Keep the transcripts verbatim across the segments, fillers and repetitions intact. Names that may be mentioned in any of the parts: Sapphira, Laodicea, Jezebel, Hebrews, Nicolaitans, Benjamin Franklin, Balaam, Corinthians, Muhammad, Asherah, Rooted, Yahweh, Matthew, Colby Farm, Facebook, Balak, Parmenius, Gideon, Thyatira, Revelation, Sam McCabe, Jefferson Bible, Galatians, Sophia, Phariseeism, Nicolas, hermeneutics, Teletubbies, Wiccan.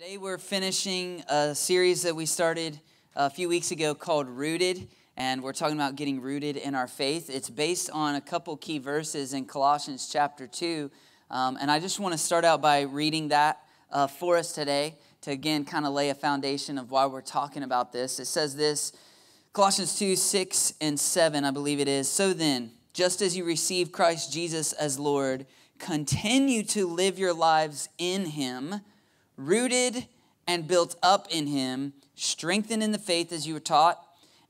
Today we're finishing a series that we started a few weeks ago called Rooted, and we're talking about getting rooted in our faith. It's based on a couple key verses in Colossians chapter two, um, and I just want to start out by reading that uh, for us today to again kind of lay a foundation of why we're talking about this. It says this, Colossians two, six and seven, I believe it is. So then, just as you receive Christ Jesus as Lord, continue to live your lives in Him, rooted and built up in Him, strengthened in the faith as you were taught,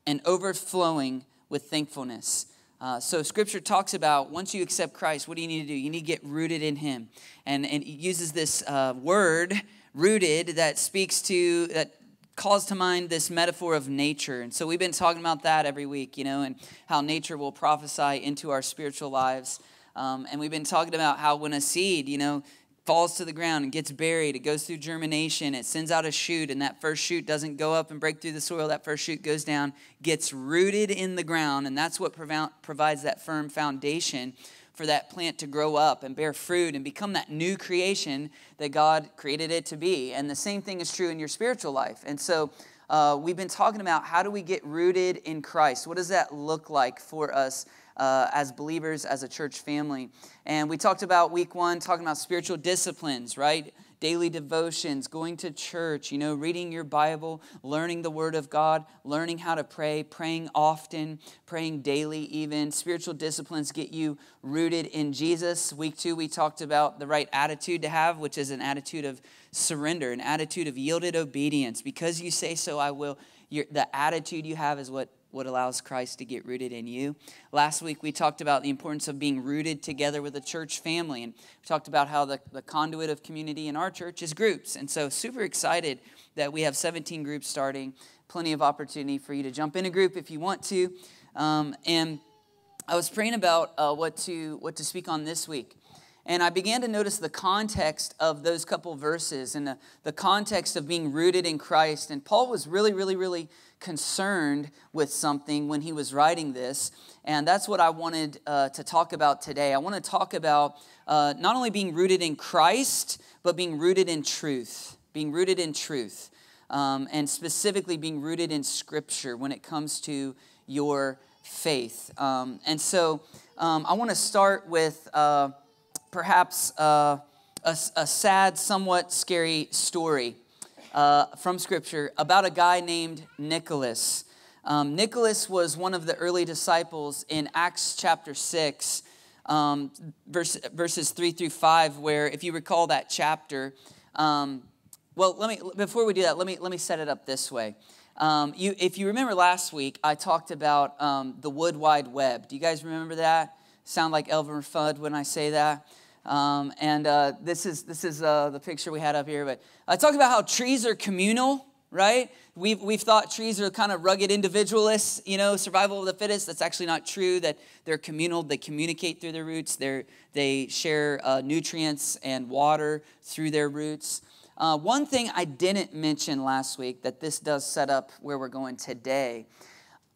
and overflowing with thankfulness. Uh, so Scripture talks about once you accept Christ, what do you need to do? You need to get rooted in Him. And, and it uses this uh, word, rooted, that speaks to, that calls to mind this metaphor of nature. And so we've been talking about that every week, you know, and how nature will prophesy into our spiritual lives. Um, and we've been talking about how when a seed, you know, falls to the ground and gets buried, it goes through germination, it sends out a shoot, and that first shoot doesn't go up and break through the soil. That first shoot goes down, gets rooted in the ground, and that's what prov- provides that firm foundation for that plant to grow up and bear fruit and become that new creation that God created it to be. And the same thing is true in your spiritual life. And so uh, we've been talking about how do we get rooted in Christ? What does that look like for us Uh, as believers, as a church family? And we talked about week one, talking about spiritual disciplines, right? Daily devotions, going to church, you know, reading your Bible, learning the Word of God, learning how to pray, praying often, praying daily even. Spiritual disciplines get you rooted in Jesus. Week two, we talked about the right attitude to have, which is an attitude of surrender, an attitude of yielded obedience. Because you say so, I will. Your, the attitude you have is what what allows Christ to get rooted in you. Last week, we talked about the importance of being rooted together with a church family. And we talked about how the, the conduit of community in our church is groups. And so super excited that we have seventeen groups starting. Plenty of opportunity for you to jump in a group if you want to. Um, and I was praying about uh, what to what to speak on this week. And I began to notice the context of those couple verses and the, the context of being rooted in Christ. And Paul was really, really, really concerned with something when he was writing this. And that's what I wanted uh, to talk about today. I want to talk about uh, not only being rooted in Christ, but being rooted in truth, being rooted in truth, um, and specifically being rooted in Scripture when it comes to your faith. Um, and so um, I want to start with... Uh, Perhaps uh, a, a sad, somewhat scary story uh, from Scripture about a guy named Nicolas. Um, Nicolas was one of the early disciples in Acts chapter six, um, verse, verses three through five, where if you recall that chapter, um, well, let me before we do that, let me let me set it up this way. Um, you, if you remember last week, I talked about um, the wood wide web. Do you guys remember that? Sound like Elvin Fudd when I say that. Um, and uh, this is this is uh, the picture we had up here. But I talk about how trees are communal, right? We've, we've thought trees are kind of rugged individualists, you know, survival of the fittest. That's actually not true, that they're communal. They communicate through their roots. They're, they share uh, nutrients and water through their roots. Uh, one thing I didn't mention last week that this does set up where we're going today.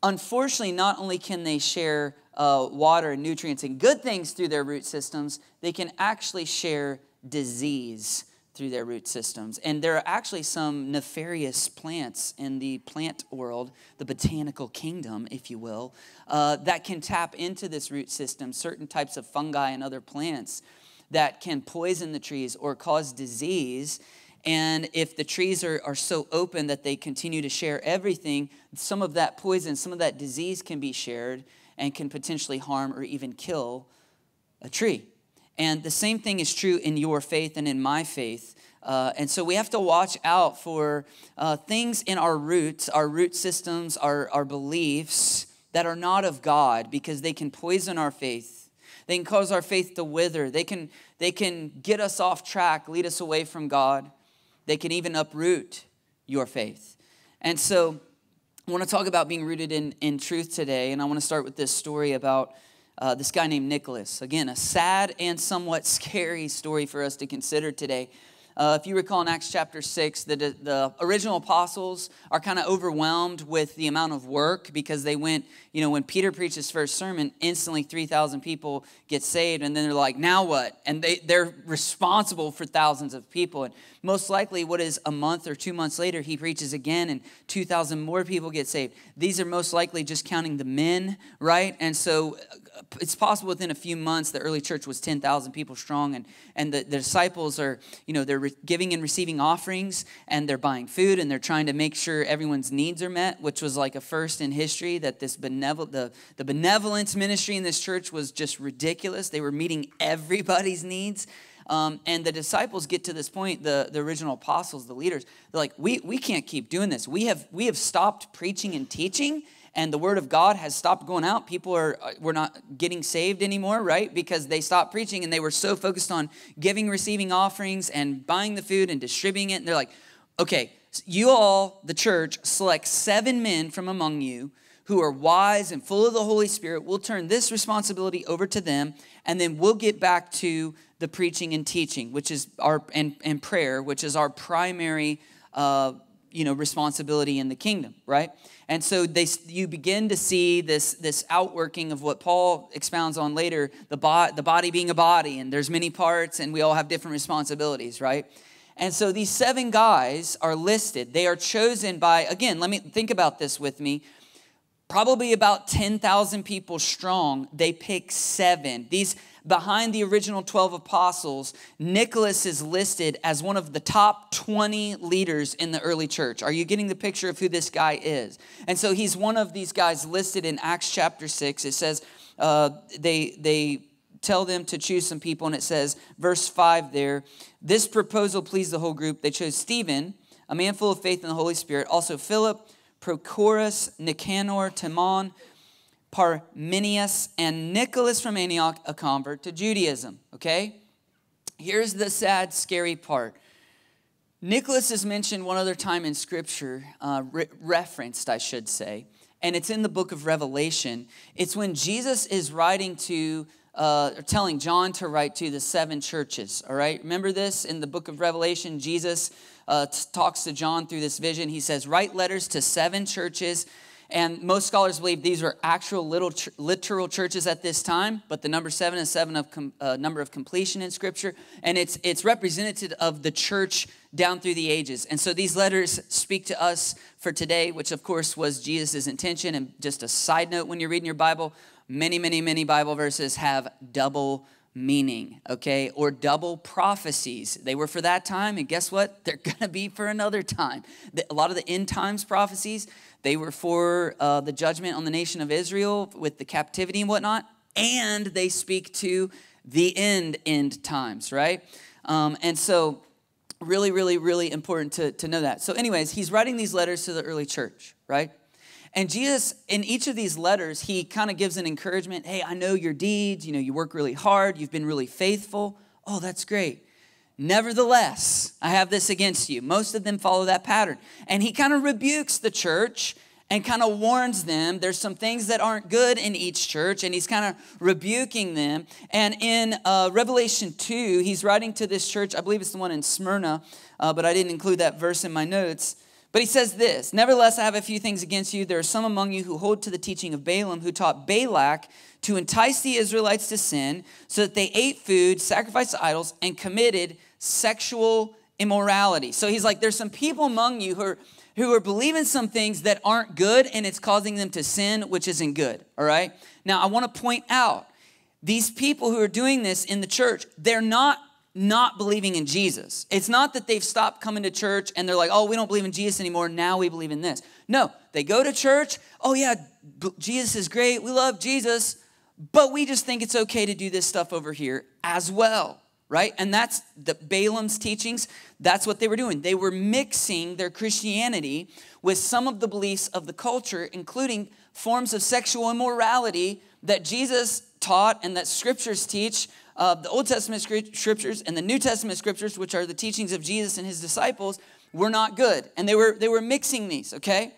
Unfortunately, not only can they share Uh, water and nutrients and good things through their root systems, they can actually share disease through their root systems. And there are actually some nefarious plants in the plant world, the botanical kingdom, if you will, uh, that can tap into this root system, certain types of fungi and other plants that can poison the trees or cause disease. And if the trees are, are so open that they continue to share everything, some of that poison, some of that disease can be shared and can potentially harm or even kill a tree. And the same thing is true in your faith and in my faith. Uh, and so we have to watch out for uh, things in our roots, our root systems, our, our beliefs that are not of God, because they can poison our faith. They can cause our faith to wither. They can, they can get us off track, lead us away from God. They can even uproot your faith. And so I want to talk about being rooted in, in truth today, and I want to start with this story about uh, this guy named Nicolas. Again, a sad and somewhat scary story for us to consider today. Uh, if you recall in Acts chapter six, the, the original apostles are kind of overwhelmed with the amount of work because they went, you know, when Peter preached his first sermon, instantly three thousand people get saved, and then they're like, now what? And they, they're responsible for thousands of people. And Most likely, what is a month or two months later, he preaches again and two thousand more people get saved. These are most likely just counting the men, right? And so it's possible within a few months, the early church was ten thousand people strong, and, and the, the disciples are, you know, they're re- giving and receiving offerings, and they're buying food, and they're trying to make sure everyone's needs are met, which was like a first in history, that this benevol- the, the benevolence ministry in this church was just ridiculous. They were meeting everybody's needs. Um, and the disciples get to this point, the, the original apostles, the leaders, they're like, we, we can't keep doing this. We have, we have stopped preaching and teaching, and the word of God has stopped going out. People are, we're not getting saved anymore, right? Because they stopped preaching, and they were so focused on giving, receiving offerings and buying the food and distributing it. And they're like, okay, you all, the church, select seven men from among you who are wise and full of the Holy Spirit. We'll turn this responsibility over to them, and then we'll get back to the preaching and teaching, which is our, and, and prayer, which is our primary uh, you know, responsibility in the kingdom, right? And so they, you begin to see this, this outworking of what Paul expounds on later, the, bo- the body being a body, and there's many parts, and we all have different responsibilities, right? And so these seven guys are listed. They are chosen by, again, let me think about this with me, probably about ten thousand people strong. They pick seven. These Behind the original twelve apostles, Nicolas is listed as one of the top twenty leaders in the early church. Are you getting the picture of who this guy is? And so he's one of these guys listed in Acts chapter six. It says uh, they, they tell them to choose some people, and it says, verse five there, this proposal pleased the whole group. They chose Stephen, a man full of faith in the Holy Spirit, also Philip, Prochorus, Nicanor, Timon, Parmenius, and Nicholas from Antioch, a convert to Judaism, okay? Here's the sad, scary part. Nicholas is mentioned one other time in Scripture, uh, re- referenced, I should say, and it's in the book of Revelation. It's when Jesus is writing to, uh, or telling John to write to the seven churches, all right? Remember this? In the book of Revelation, Jesus uh, t- talks to John through this vision. He says, write letters to seven churches. And most scholars believe these were actual little ch- literal churches at this time, but the number seven is seven of com- uh, number of completion in Scripture, and it's it's representative of the church down through the ages. And so these letters speak to us for today, which of course was Jesus' intention. And just a side note, when you're reading your Bible, many, many, many Bible verses have double meaning, okay, or double prophecies. They were for that time, and guess what? They're going to be for another time. The, a lot of the end times prophecies, they were for uh, the judgment on the nation of Israel with the captivity and whatnot, and they speak to the end end times, right? Um, and so really, really, really important to, to know that. So anyways, he's writing these letters to the early church, right? And Jesus, in each of these letters, he kind of gives an encouragement. Hey, I know your deeds. You know, you work really hard. You've been really faithful. Oh, that's great. Nevertheless, I have this against you. Most of them follow that pattern. And he kind of rebukes the church and kind of warns them. There's some things that aren't good in each church, and he's kind of rebuking them. And in uh, Revelation two, he's writing to this church. I believe it's the one in Smyrna, uh, but I didn't include that verse in my notes. But he says this, nevertheless, I have a few things against you. There are some among you who hold to the teaching of Balaam, who taught Balak to entice the Israelites to sin, so that they ate food, sacrificed to idols, and committed sexual immorality. So he's like, there's some people among you who are, who are believing some things that aren't good, and it's causing them to sin, which isn't good, all right? Now, I want to point out, these people who are doing this in the church, they're not not believing in Jesus. It's not that they've stopped coming to church and they're like, oh, we don't believe in Jesus anymore. Now we believe in this. No, they go to church. Oh yeah, Jesus is great. We love Jesus, but we just think it's okay to do this stuff over here as well, right? And that's the Balaam's teachings. That's what they were doing. They were mixing their Christianity with some of the beliefs of the culture, including forms of sexual immorality that Jesus taught and that scriptures teach. Uh, the Old Testament scriptures and the New Testament scriptures, which are the teachings of Jesus and his disciples, were not good. And they were, they were mixing these, okay?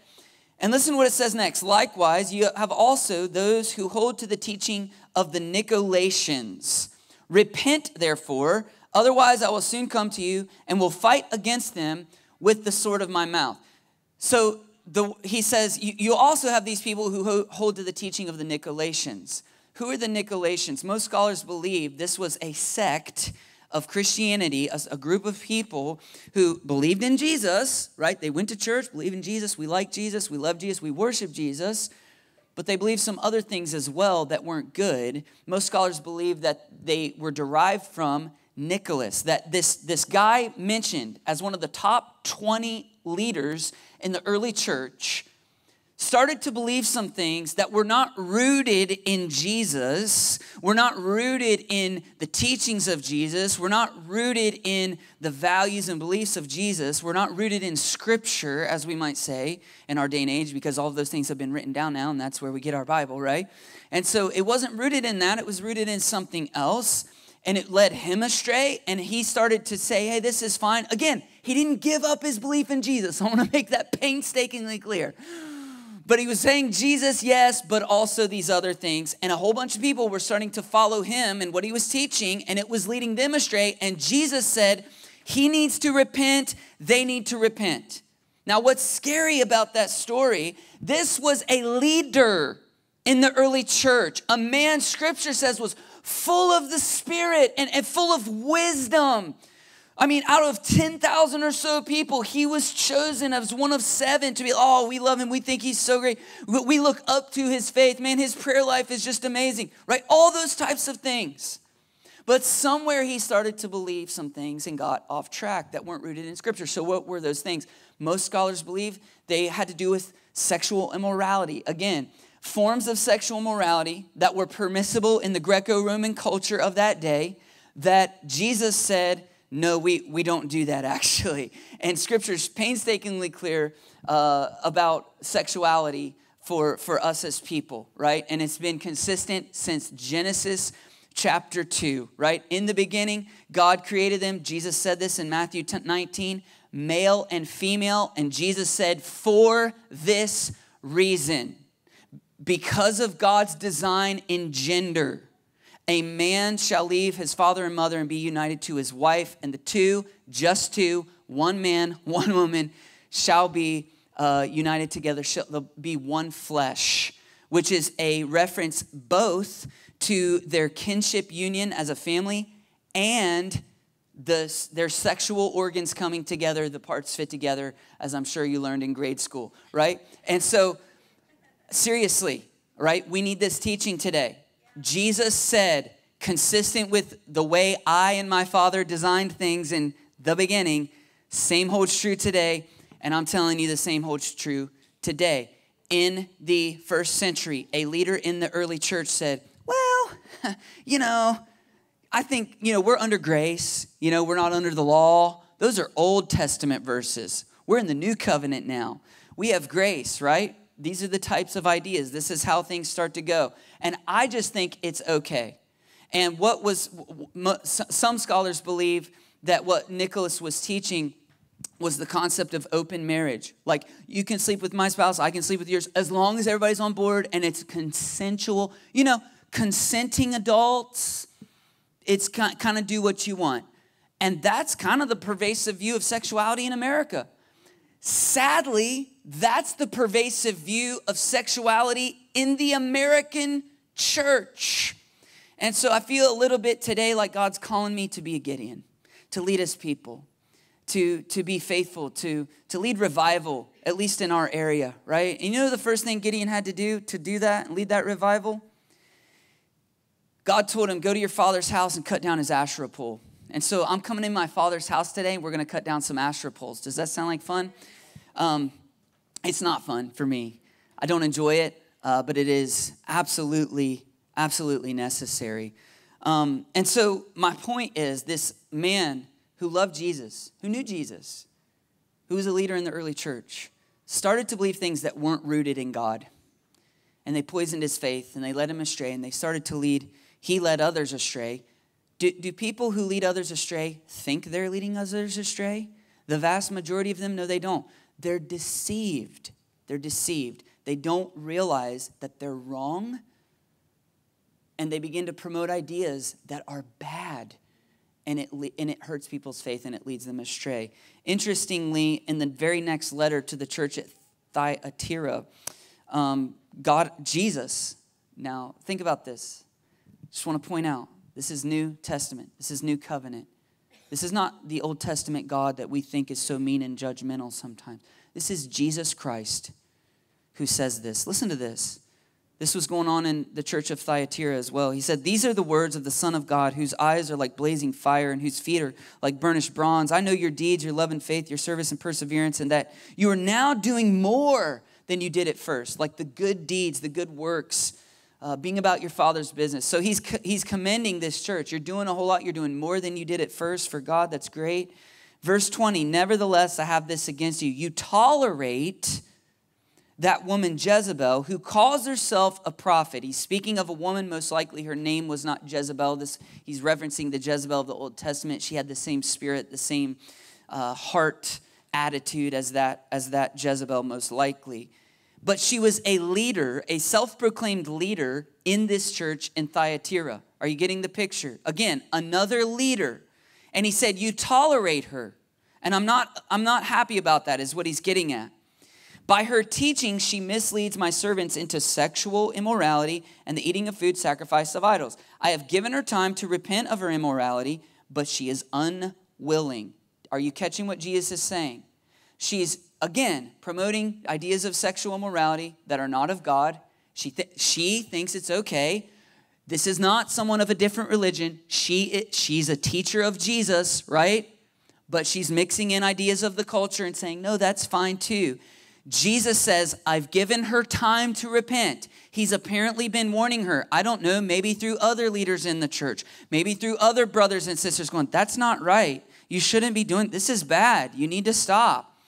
And listen to what it says next. Likewise, you have also those who hold to the teaching of the Nicolaitans. Repent, therefore, otherwise I will soon come to you and will fight against them with the sword of my mouth. So the, he says, you, you also have these people who hold to the teaching of the Nicolaitans. Who are the Nicolaitans? Most scholars believe this was a sect of Christianity, a, a group of people who believed in Jesus, right? They went to church, believed in Jesus, we like Jesus, we love Jesus, we worship Jesus, but they believed some other things as well that weren't good. Most scholars believe that they were derived from Nicolas, that this, this guy mentioned as one of the top twenty leaders in the early church, started to believe some things that were not rooted in Jesus, were not rooted in the teachings of Jesus, were not rooted in the values and beliefs of Jesus, were not rooted in Scripture, as we might say, in our day and age, because all of those things have been written down now, and that's where we get our Bible, right? And so it wasn't rooted in that. It was rooted in something else, and it led him astray, and he started to say, hey, this is fine. Again, he didn't give up his belief in Jesus. I want to make that painstakingly clear. But he was saying Jesus, yes, but also these other things. And a whole bunch of people were starting to follow him and what he was teaching, and it was leading them astray. And Jesus said, he needs to repent. They need to repent. Now, what's scary about that story, this was a leader in the early church. A man, Scripture says, was full of the Spirit and, and full of wisdom. I mean, out of ten thousand or so people, he was chosen as one of seven to be, oh, we love him. We think he's so great. We look up to his faith. Man, his prayer life is just amazing, right? All those types of things. But somewhere he started to believe some things and got off track that weren't rooted in Scripture. So what were those things? Most scholars believe they had to do with sexual immorality. Again, forms of sexual morality that were permissible in the Greco-Roman culture of that day that Jesus said, no, we, we don't do that, actually. And Scripture's painstakingly clear uh, about sexuality for, for us as people, right? And it's been consistent since Genesis chapter two, right? In the beginning, God created them. Jesus said this in Matthew nineteen, male and female. And Jesus said, for this reason, because of God's design in gender, a man shall leave his father and mother and be united to his wife, and the two, just two, one man, one woman, shall be uh, united together. Shall they'll be one flesh, which is a reference both to their kinship union as a family and the, their sexual organs coming together, the parts fit together, as I'm sure you learned in grade school, right? And so, seriously, right, we need this teaching today. Jesus said, consistent with the way I and my Father designed things in the beginning, same holds true today, and I'm telling you the same holds true today. In the first century, a leader in the early church said, well, you know, I think, you know, we're under grace. You know, we're not under the law. Those are Old Testament verses. We're in the new covenant now. We have grace, right? These are the types of ideas. This is how things start to go. And I just think it's okay. And what was, some scholars believe that what Nicolas was teaching was the concept of open marriage. Like, you can sleep with my spouse, I can sleep with yours, as long as everybody's on board and it's consensual. You know, consenting adults, it's kind of do what you want. And that's kind of the pervasive view of sexuality in America. Sadly, that's the pervasive view of sexuality in the American church. And so I feel a little bit today like God's calling me to be a Gideon, to lead his people, to, to be faithful, to, to lead revival, at least in our area, right? And you know the first thing Gideon had to do to do that and lead that revival? God told him, go to your father's house and cut down his Asherah pole. And so I'm coming in my father's house today, and we're going to cut down some Asherah poles. Does that sound like fun? Um, It's not fun for me. I don't enjoy it, uh, but it is absolutely, absolutely necessary. Um, and so my point is this man who loved Jesus, who knew Jesus, who was a leader in the early church, started to believe things that weren't rooted in God. And they poisoned his faith, and they led him astray, and they started to lead. He led others astray. Do, do people who lead others astray think they're leading others astray? The vast majority of them, no, they don't. They're deceived. They're deceived. They don't realize that they're wrong, and they begin to promote ideas that are bad, and it, and it hurts people's faith, and it leads them astray. Interestingly, in the very next letter to the church at Thyatira, um, God, Jesus, now think about this. Just want to point out, this is New Testament. This is New Covenant. This is not the Old Testament God that we think is so mean and judgmental sometimes. This is Jesus Christ who says this. Listen to this. This was going on in the church of Thyatira as well. He said, "These are the words of the Son of God, whose eyes are like blazing fire and whose feet are like burnished bronze. I know your deeds, your love and faith, your service and perseverance, and that you are now doing more than you did at first," like the good deeds, the good works, uh, being about your Father's business. So he's, co he's commending this church. You're doing a whole lot. You're doing more than you did at first for God. That's great. Verse twenty, "Nevertheless, I have this against you. You tolerate that woman Jezebel, who calls herself a prophet." He's speaking of a woman. Most likely her name was not Jezebel. This, he's referencing the Jezebel of the Old Testament. She had the same spirit, the same uh, heart attitude as that, as that Jezebel most likely. But she was a leader, a self-proclaimed leader in this church in Thyatira. Are you getting the picture? Again, another leader. And he said, "You tolerate her." And I'm not, I'm not happy about that is what he's getting at. "By her teaching, she misleads my servants into sexual immorality and the eating of food sacrificed of idols. I have given her time to repent of her immorality, but she is unwilling." Are you catching what Jesus is saying? She's, again, promoting ideas of sexual immorality that are not of God. She, th she thinks it's okay. This is not someone of a different religion. She, it, she's a teacher of Jesus, right? But she's mixing in ideas of the culture and saying, no, that's fine too. Jesus says, "I've given her time to repent." He's apparently been warning her. I don't know, maybe through other leaders in the church, maybe through other brothers and sisters going, "That's not right. You shouldn't be doing, this is bad. You need to stop."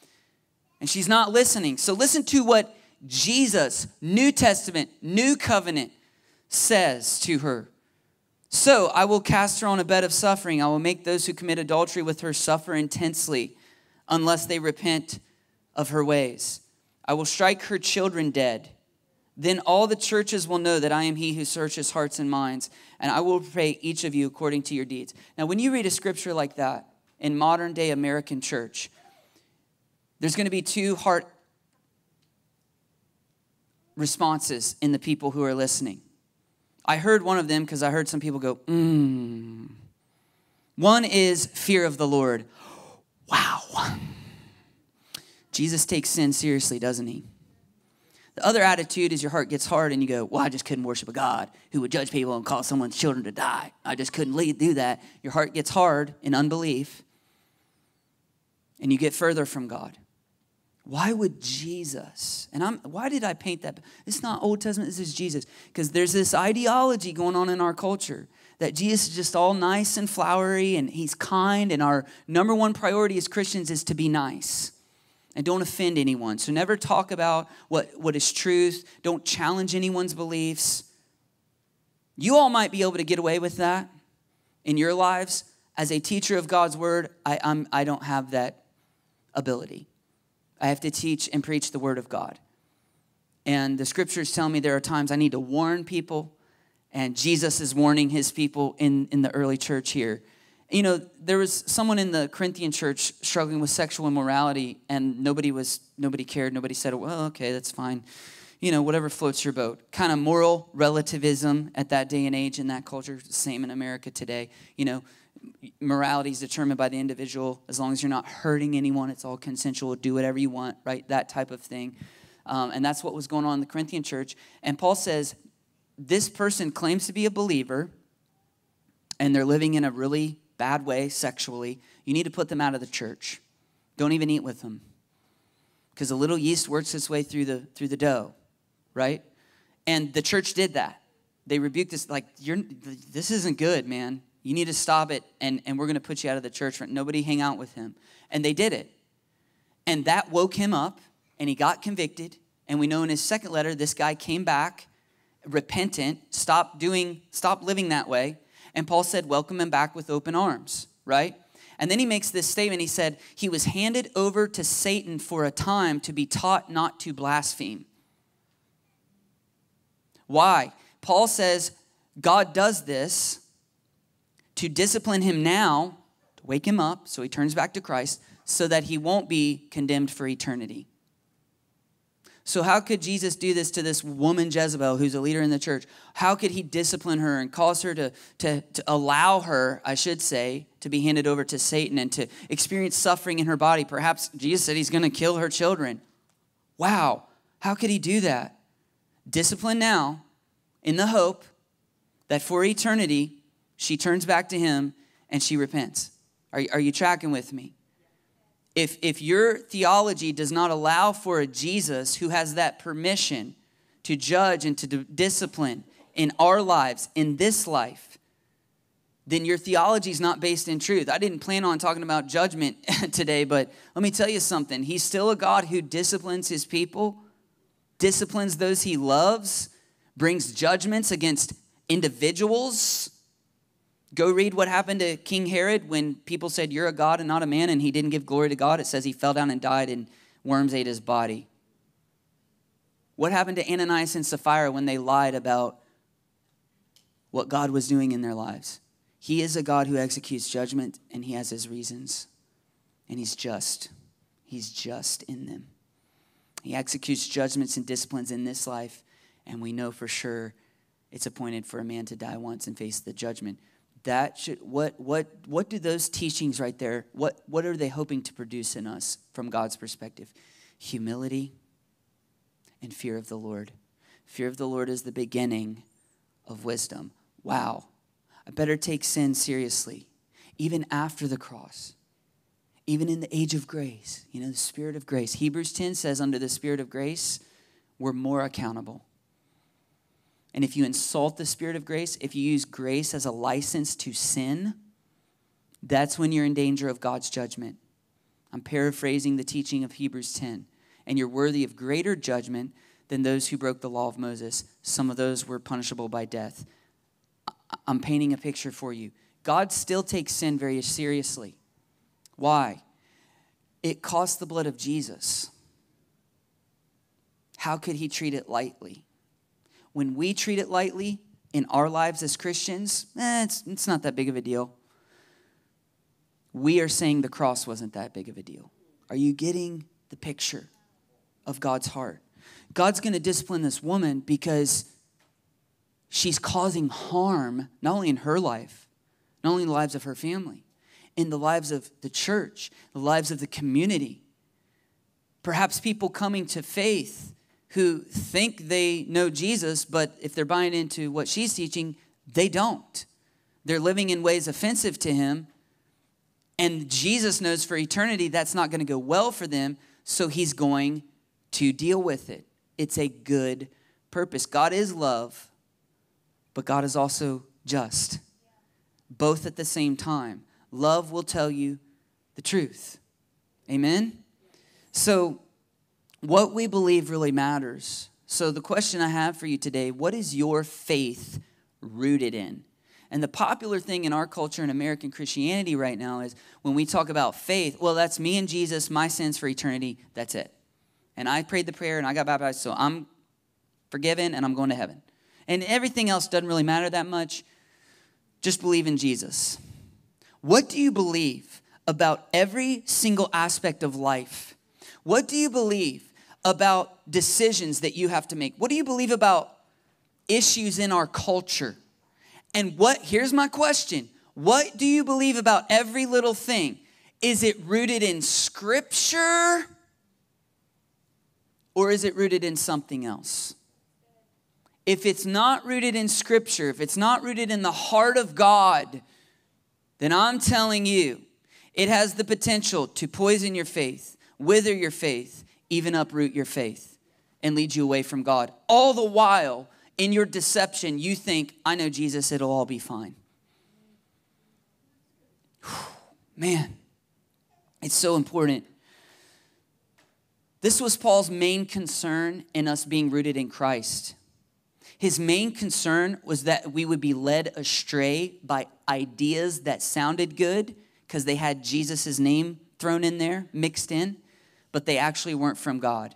And she's not listening. So listen to what Jesus, New Testament, New Covenant, says to her. "So I will cast her on a bed of suffering. I will make those who commit adultery with her suffer intensely unless they repent of her ways. I will strike her children dead. Then all the churches will know that I am he who searches hearts and minds, and I will repay each of you according to your deeds." Now, when you read a scripture like that in modern day American church, there's going to be two heart responses in the people who are listening. I heard one of them because I heard some people go, mmm. One is fear of the Lord. Wow. Jesus takes sin seriously, doesn't he? The other attitude is your heart gets hard and you go, well, I just couldn't worship a God who would judge people and cause someone's children to die. I just couldn't do that. Your heart gets hard in unbelief and you get further from God. Why would Jesus, and I'm, why did I paint that? It's not Old Testament, this is Jesus. Because there's this ideology going on in our culture that Jesus is just all nice and flowery and he's kind, and our number one priority as Christians is to be nice. And don't offend anyone. So never talk about what, what is truth. Don't challenge anyone's beliefs. You all might be able to get away with that in your lives. As a teacher of God's word, I, I'm, I don't have that ability. I have to teach and preach the word of God. And the scriptures tell me there are times I need to warn people. And Jesus is warning his people in, in the early church here. You know, there was someone in the Corinthian church struggling with sexual immorality, and nobody was, nobody cared. Nobody said, well, okay, that's fine. You know, whatever floats your boat. Kind of moral relativism at that day and age in that culture, same in America today. You know, morality is determined by the individual. As long as you're not hurting anyone, it's all consensual. Do whatever you want, right? That type of thing. Um, and that's what was going on in the Corinthian church. And Paul says, this person claims to be a believer, and they're living in a really bad way sexually. You need to put them out of the church. Don't even eat with them, because a little yeast works its way through the through the dough, right? And the church did that. They rebuked this, like, you're this isn't good, man. You need to stop it, and and we're going to put you out of the church. Nobody hang out with him. And they did it, and that woke him up, and he got convicted. And we know in his second letter, this guy came back repentant, stopped doing, stopped living that way. And Paul said, welcome him back with open arms, right? And then he makes this statement. He said, he was handed over to Satan for a time to be taught not to blaspheme. Why? Paul says, God does this to discipline him now, to wake him up, so he turns back to Christ, so that he won't be condemned for eternity. So how could Jesus do this to this woman Jezebel, who's a leader in the church? How could he discipline her and cause her to, to, to allow her, I should say, to be handed over to Satan and to experience suffering in her body? Perhaps Jesus said he's going to kill her children. Wow, how could he do that? Discipline now in the hope that for eternity she turns back to him and she repents. Are, are you tracking with me? If, if your theology does not allow for a Jesus who has that permission to judge and to discipline in our lives, in this life, then your theology is not based in truth. I didn't plan on talking about judgment today, but let me tell you something. He's still a God who disciplines his people, disciplines those he loves, brings judgments against individuals. Go read what happened to King Herod when people said, you're a god and not a man, and he didn't give glory to God. It says he fell down and died, and worms ate his body. What happened to Ananias and Sapphira when they lied about what God was doing in their lives? He is a God who executes judgment, and he has his reasons, and he's just. He's just in them. He executes judgments and disciplines in this life, and we know for sure it's appointed for a man to die once and face the judgment. That should, what what what do those teachings right there, what, what are they hoping to produce in us from God's perspective? Humility and fear of the Lord. Fear of the Lord is the beginning of wisdom. Wow, I better take sin seriously, even after the cross, even in the age of grace, you know, the spirit of grace. Hebrews ten says under the spirit of grace, we're more accountable. And if you insult the spirit of grace, if you use grace as a license to sin, that's when you're in danger of God's judgment. I'm paraphrasing the teaching of Hebrews ten. And you're worthy of greater judgment than those who broke the law of Moses. Some of those were punishable by death. I'm painting a picture for you. God still takes sin very seriously. Why? It cost the blood of Jesus. How could he treat it lightly? When we treat it lightly in our lives as Christians, eh, it's, it's not that big of a deal. We are saying the cross wasn't that big of a deal. Are you getting the picture of God's heart? God's going to discipline this woman because she's causing harm, not only in her life, not only in the lives of her family, in the lives of the church, the lives of the community. Perhaps people coming to faith who think they know Jesus, but if they're buying into what she's teaching, they don't. They're living in ways offensive to him, and Jesus knows for eternity that's not going to go well for them, so he's going to deal with it. It's a good purpose. God is love, but God is also just, both at the same time. Love will tell you the truth. Amen? So what we believe really matters. So the question I have for you today, what is your faith rooted in? And the popular thing in our culture in American Christianity right now is when we talk about faith, well, that's me and Jesus, my sins for eternity, that's it. And I prayed the prayer and I got baptized, so I'm forgiven and I'm going to heaven. And everything else doesn't really matter that much. Just believe in Jesus. What do you believe about every single aspect of life? What do you believe about decisions that you have to make? What do you believe about issues in our culture? And what, here's my question. What do you believe about every little thing? Is it rooted in Scripture? Or is it rooted in something else? If it's not rooted in Scripture, if it's not rooted in the heart of God, then I'm telling you, it has the potential to poison your faith, wither your faith, even uproot your faith, and lead you away from God. All the while, in your deception, you think, I know Jesus, it'll all be fine. Whew, man, it's so important. This was Paul's main concern in us being rooted in Christ. His main concern was that we would be led astray by ideas that sounded good because they had Jesus' name thrown in there, mixed in, but they actually weren't from God.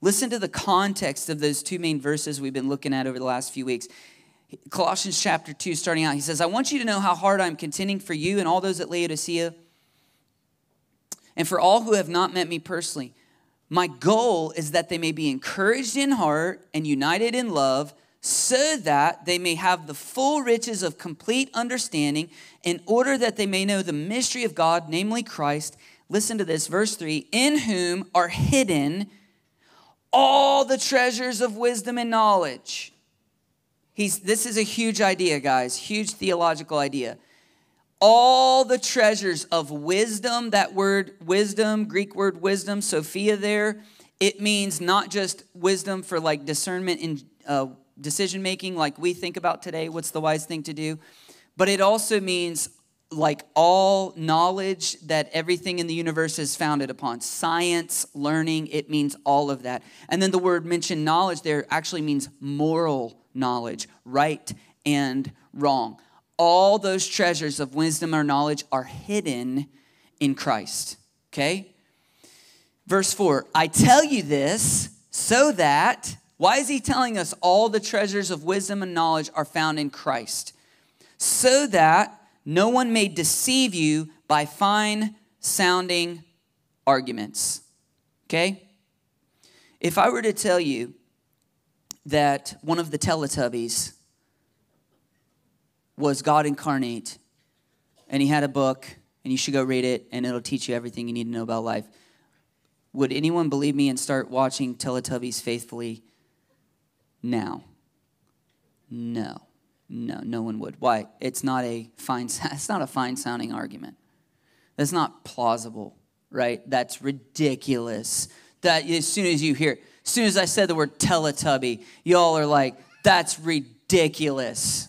Listen to the context of those two main verses we've been looking at over the last few weeks. Colossians chapter two, starting out, he says, I want you to know how hard I'm contending for you and all those at Laodicea and for all who have not met me personally, My goal is that they may be encouraged in heart and united in love, so that they may have the full riches of complete understanding, in order that they may know the mystery of God, namely Christ. Listen to this, verse three, in whom are hidden all the treasures of wisdom and knowledge. He's, this is a huge idea, guys, huge theological idea. All the treasures of wisdom, that word wisdom, Greek word wisdom, Sophia there, it means not just wisdom for like discernment and uh, decision-making like we think about today, what's the wise thing to do, but it also means like all knowledge that everything in the universe is founded upon. Science, learning, it means all of that. And then the word mentioned knowledge there actually means moral knowledge, right and wrong. All those treasures of wisdom or knowledge are hidden in Christ, okay? Verse four, I tell you this so that, why is he telling us all the treasures of wisdom and knowledge are found in Christ? So that no one may deceive you by fine-sounding arguments, okay? If I were to tell you that one of the Teletubbies was God incarnate, and he had a book, and you should go read it, and it'll teach you everything you need to know about life, would anyone believe me and start watching Teletubbies faithfully now? No. No, no one would. Why? It's not a fine, it's not a fine-sounding argument. That's not plausible, right? That's ridiculous. That as soon as you hear it, as soon as I said the word Teletubby, y'all are like, that's ridiculous,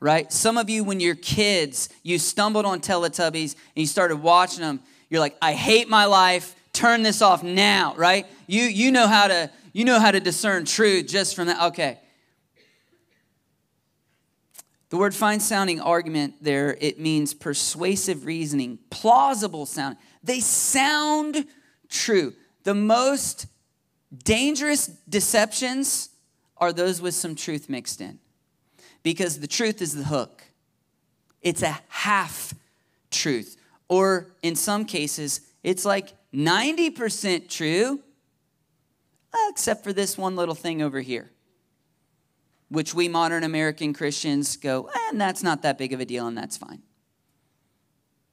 right? Some of you, when you're kids, you stumbled on Teletubbies and you started watching them. You're like, I hate my life. Turn this off now, right? You you know how to you know how to discern truth just from that. Okay. The word fine-sounding argument there, it means persuasive reasoning, plausible sound. They sound true. The most dangerous deceptions are those with some truth mixed in, because the truth is the hook. It's a half truth, or in some cases, it's like ninety percent true, except for this one little thing over here, which we modern American Christians go, and that's not that big of a deal, and that's fine.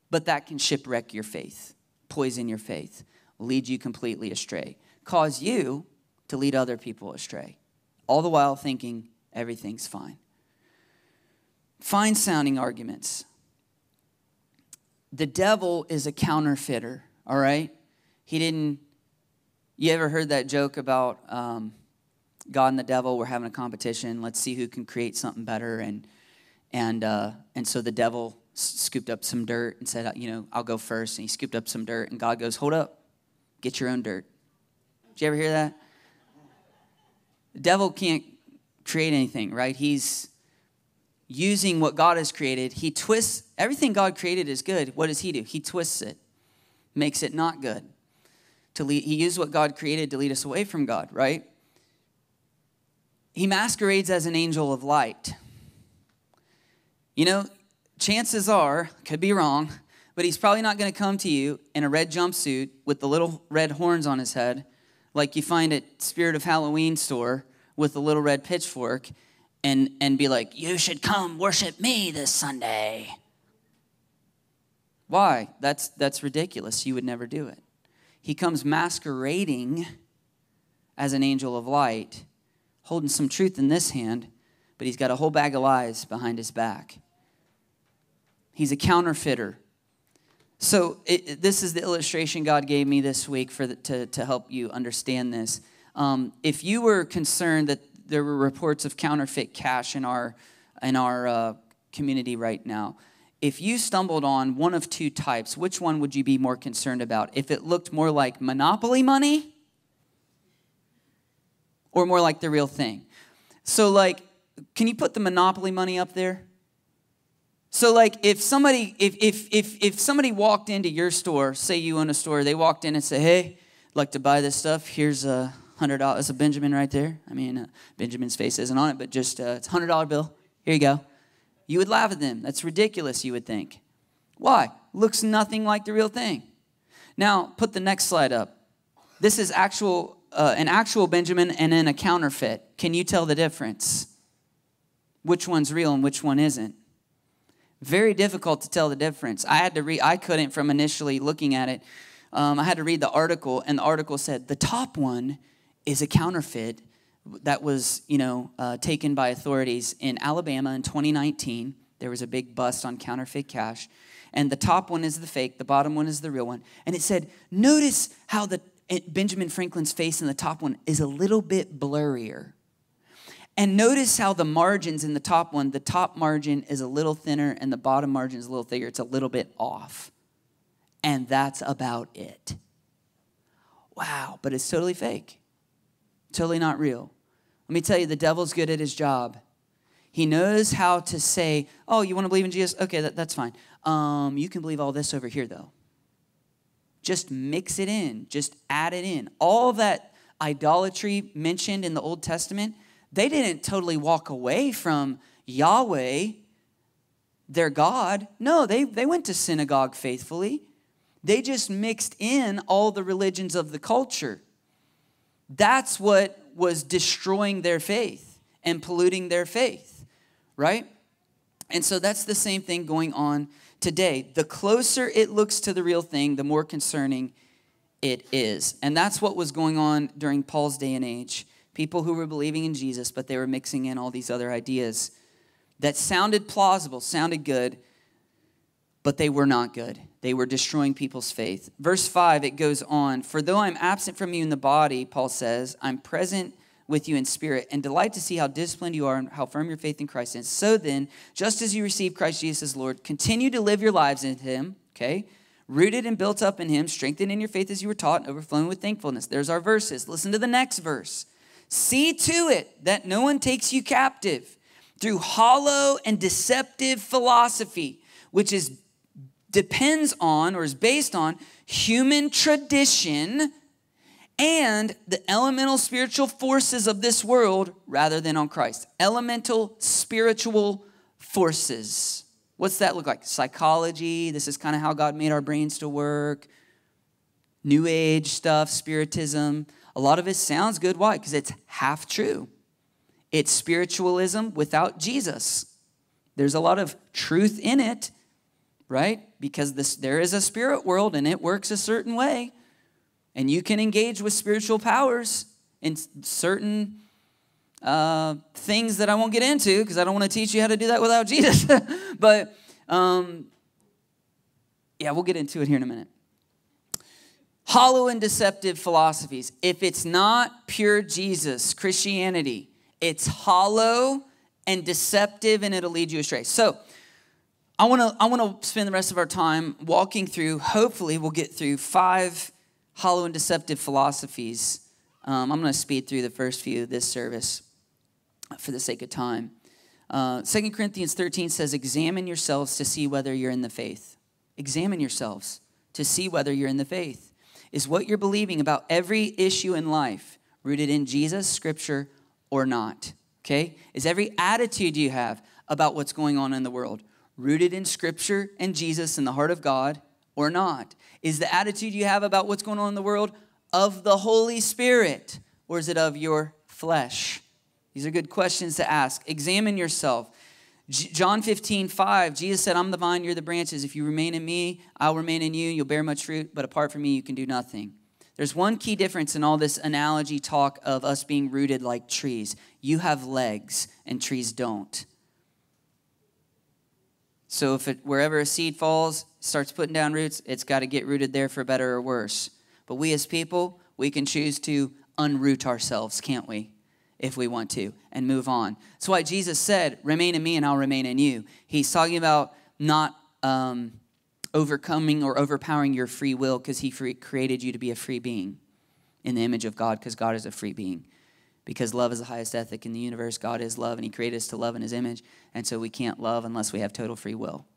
But that can shipwreck your faith, poison your faith, lead you completely astray, cause you to lead other people astray, all the while thinking everything's fine. Fine-sounding arguments. The devil is a counterfeiter, all right? He didn't, you ever heard that joke about, um, God and the devil were having a competition. Let's see who can create something better. And and uh, and so the devil scooped up some dirt and said, you know, I'll go first. And he scooped up some dirt. And God goes, hold up. Get your own dirt. Did you ever hear that? The devil can't create anything, right? He's using what God has created. He twists. Everything God created is good. What does he do? He twists it. Makes it not good. To lead, he used what God created to lead us away from God, right? He masquerades as an angel of light. You know, chances are, could be wrong, but he's probably not going to come to you in a red jumpsuit with the little red horns on his head, like you find at Spirit of Halloween store with the little red pitchfork, and, and be like, you should come worship me this Sunday. Why? That's, that's ridiculous. You would never do it. He comes masquerading as an angel of light, holding some truth in this hand, but he's got a whole bag of lies behind his back. He's a counterfeiter. So it, it, this is the illustration God gave me this week for the, to, to help you understand this. Um, if you were concerned that there were reports of counterfeit cash in our, in our uh, community right now, if you stumbled on one of two types, which one would you be more concerned about? If it looked more like Monopoly money, or more like the real thing? So like, can you put the Monopoly money up there? So like, if somebody, if if if if somebody walked into your store, say you own a store, they walked in and say, hey, I'd like to buy this stuff. Here's a hundred dollars. That's a Benjamin right there. I mean, uh, Benjamin's face isn't on it, but just uh, it's a hundred dollar bill. Here you go. You would laugh at them. That's ridiculous, you would think. Why? Looks nothing like the real thing. Now put the next slide up. This is actual uh, an actual Benjamin and then a counterfeit. Can you tell the difference? Which one's real and which one isn't? Very difficult to tell the difference. I had to read. I couldn't from initially looking at it. Um, I had to read the article, and the article said the top one is a counterfeit that was, you know, uh, taken by authorities in Alabama in twenty nineteen. There was a big bust on counterfeit cash. And the top one is the fake. The bottom one is the real one. And it said, notice how the Benjamin Franklin's face in the top one is a little bit blurrier. And notice how the margins in the top one, the top margin is a little thinner and the bottom margin is a little thicker. It's a little bit off. And that's about it. Wow, but it's totally fake. Totally not real. Let me tell you, the devil's good at his job. He knows how to say, oh, you want to believe in Jesus? Okay, that, that's fine. Um, you can believe all this over here, though. Just mix it in. Just add it in. All that idolatry mentioned in the Old Testament, they didn't totally walk away from Yahweh, their God. No, they, they went to synagogue faithfully. They just mixed in all the religions of the culture. That's what was destroying their faith and polluting their faith, right? And so that's the same thing going on today. The closer it looks to the real thing, the more concerning it is. And that's what was going on during Paul's day and age. People who were believing in Jesus, but they were mixing in all these other ideas that sounded plausible, sounded good, but they were not good. They were destroying people's faith. Verse five, it goes on. For though I'm absent from you in the body, Paul says, I'm present with you in spirit, and delight to see how disciplined you are and how firm your faith in Christ is. So then, just as you receive Christ Jesus as Lord, continue to live your lives in him, okay? Rooted and built up in him, strengthened in your faith as you were taught, and overflowing with thankfulness. There's our verses. Listen to the next verse. See to it that no one takes you captive through hollow and deceptive philosophy, which is depends on or is based on human tradition and the elemental spiritual forces of this world rather than on Christ. Elemental spiritual forces. What's that look like? Psychology. This is kind of how God made our brains to work. New Age stuff, spiritism. A lot of it sounds good. Why? Because it's half true. It's spiritualism without Jesus. There's a lot of truth in it, right? Because this, there is a spirit world and it works a certain way. And you can engage with spiritual powers in certain uh, things that I won't get into because I don't want to teach you how to do that without Jesus. But, um, yeah, we'll get into it here in a minute. Hollow and deceptive philosophies. If it's not pure Jesus, Christianity, it's hollow and deceptive and it'll lead you astray. So I want to I want to spend the rest of our time walking through, hopefully we'll get through five hollow and deceptive philosophies. Um, I'm going to speed through the first few of this service for the sake of time. Uh, Second Corinthians thirteen says, examine yourselves to see whether you're in the faith. Examine yourselves to see whether you're in the faith. Is what you're believing about every issue in life rooted in Jesus, Scripture, or not? Okay? Is every attitude you have about what's going on in the world rooted in Scripture and Jesus and the heart of God or not? Is the attitude you have about what's going on in the world of the Holy Spirit or is it of your flesh? These are good questions to ask. Examine yourself. John fifteen five, Jesus said, I'm the vine, you're the branches. If you remain in me, I'll remain in you. You'll bear much fruit, but apart from me, you can do nothing. There's one key difference in all this analogy talk of us being rooted like trees. You have legs and trees don't. So if it, wherever a seed falls, starts putting down roots, it's got to get rooted there for better or worse. But we as people, we can choose to unroot ourselves, can't we? If we want to, and move on. That's why Jesus said, remain in me and I'll remain in you. He's talking about not um, overcoming or overpowering your free will because he free created you to be a free being in the image of God because God is a free being. Because love is the highest ethic in the universe. God is love and he created us to love in his image. And so we can't love unless we have total free will.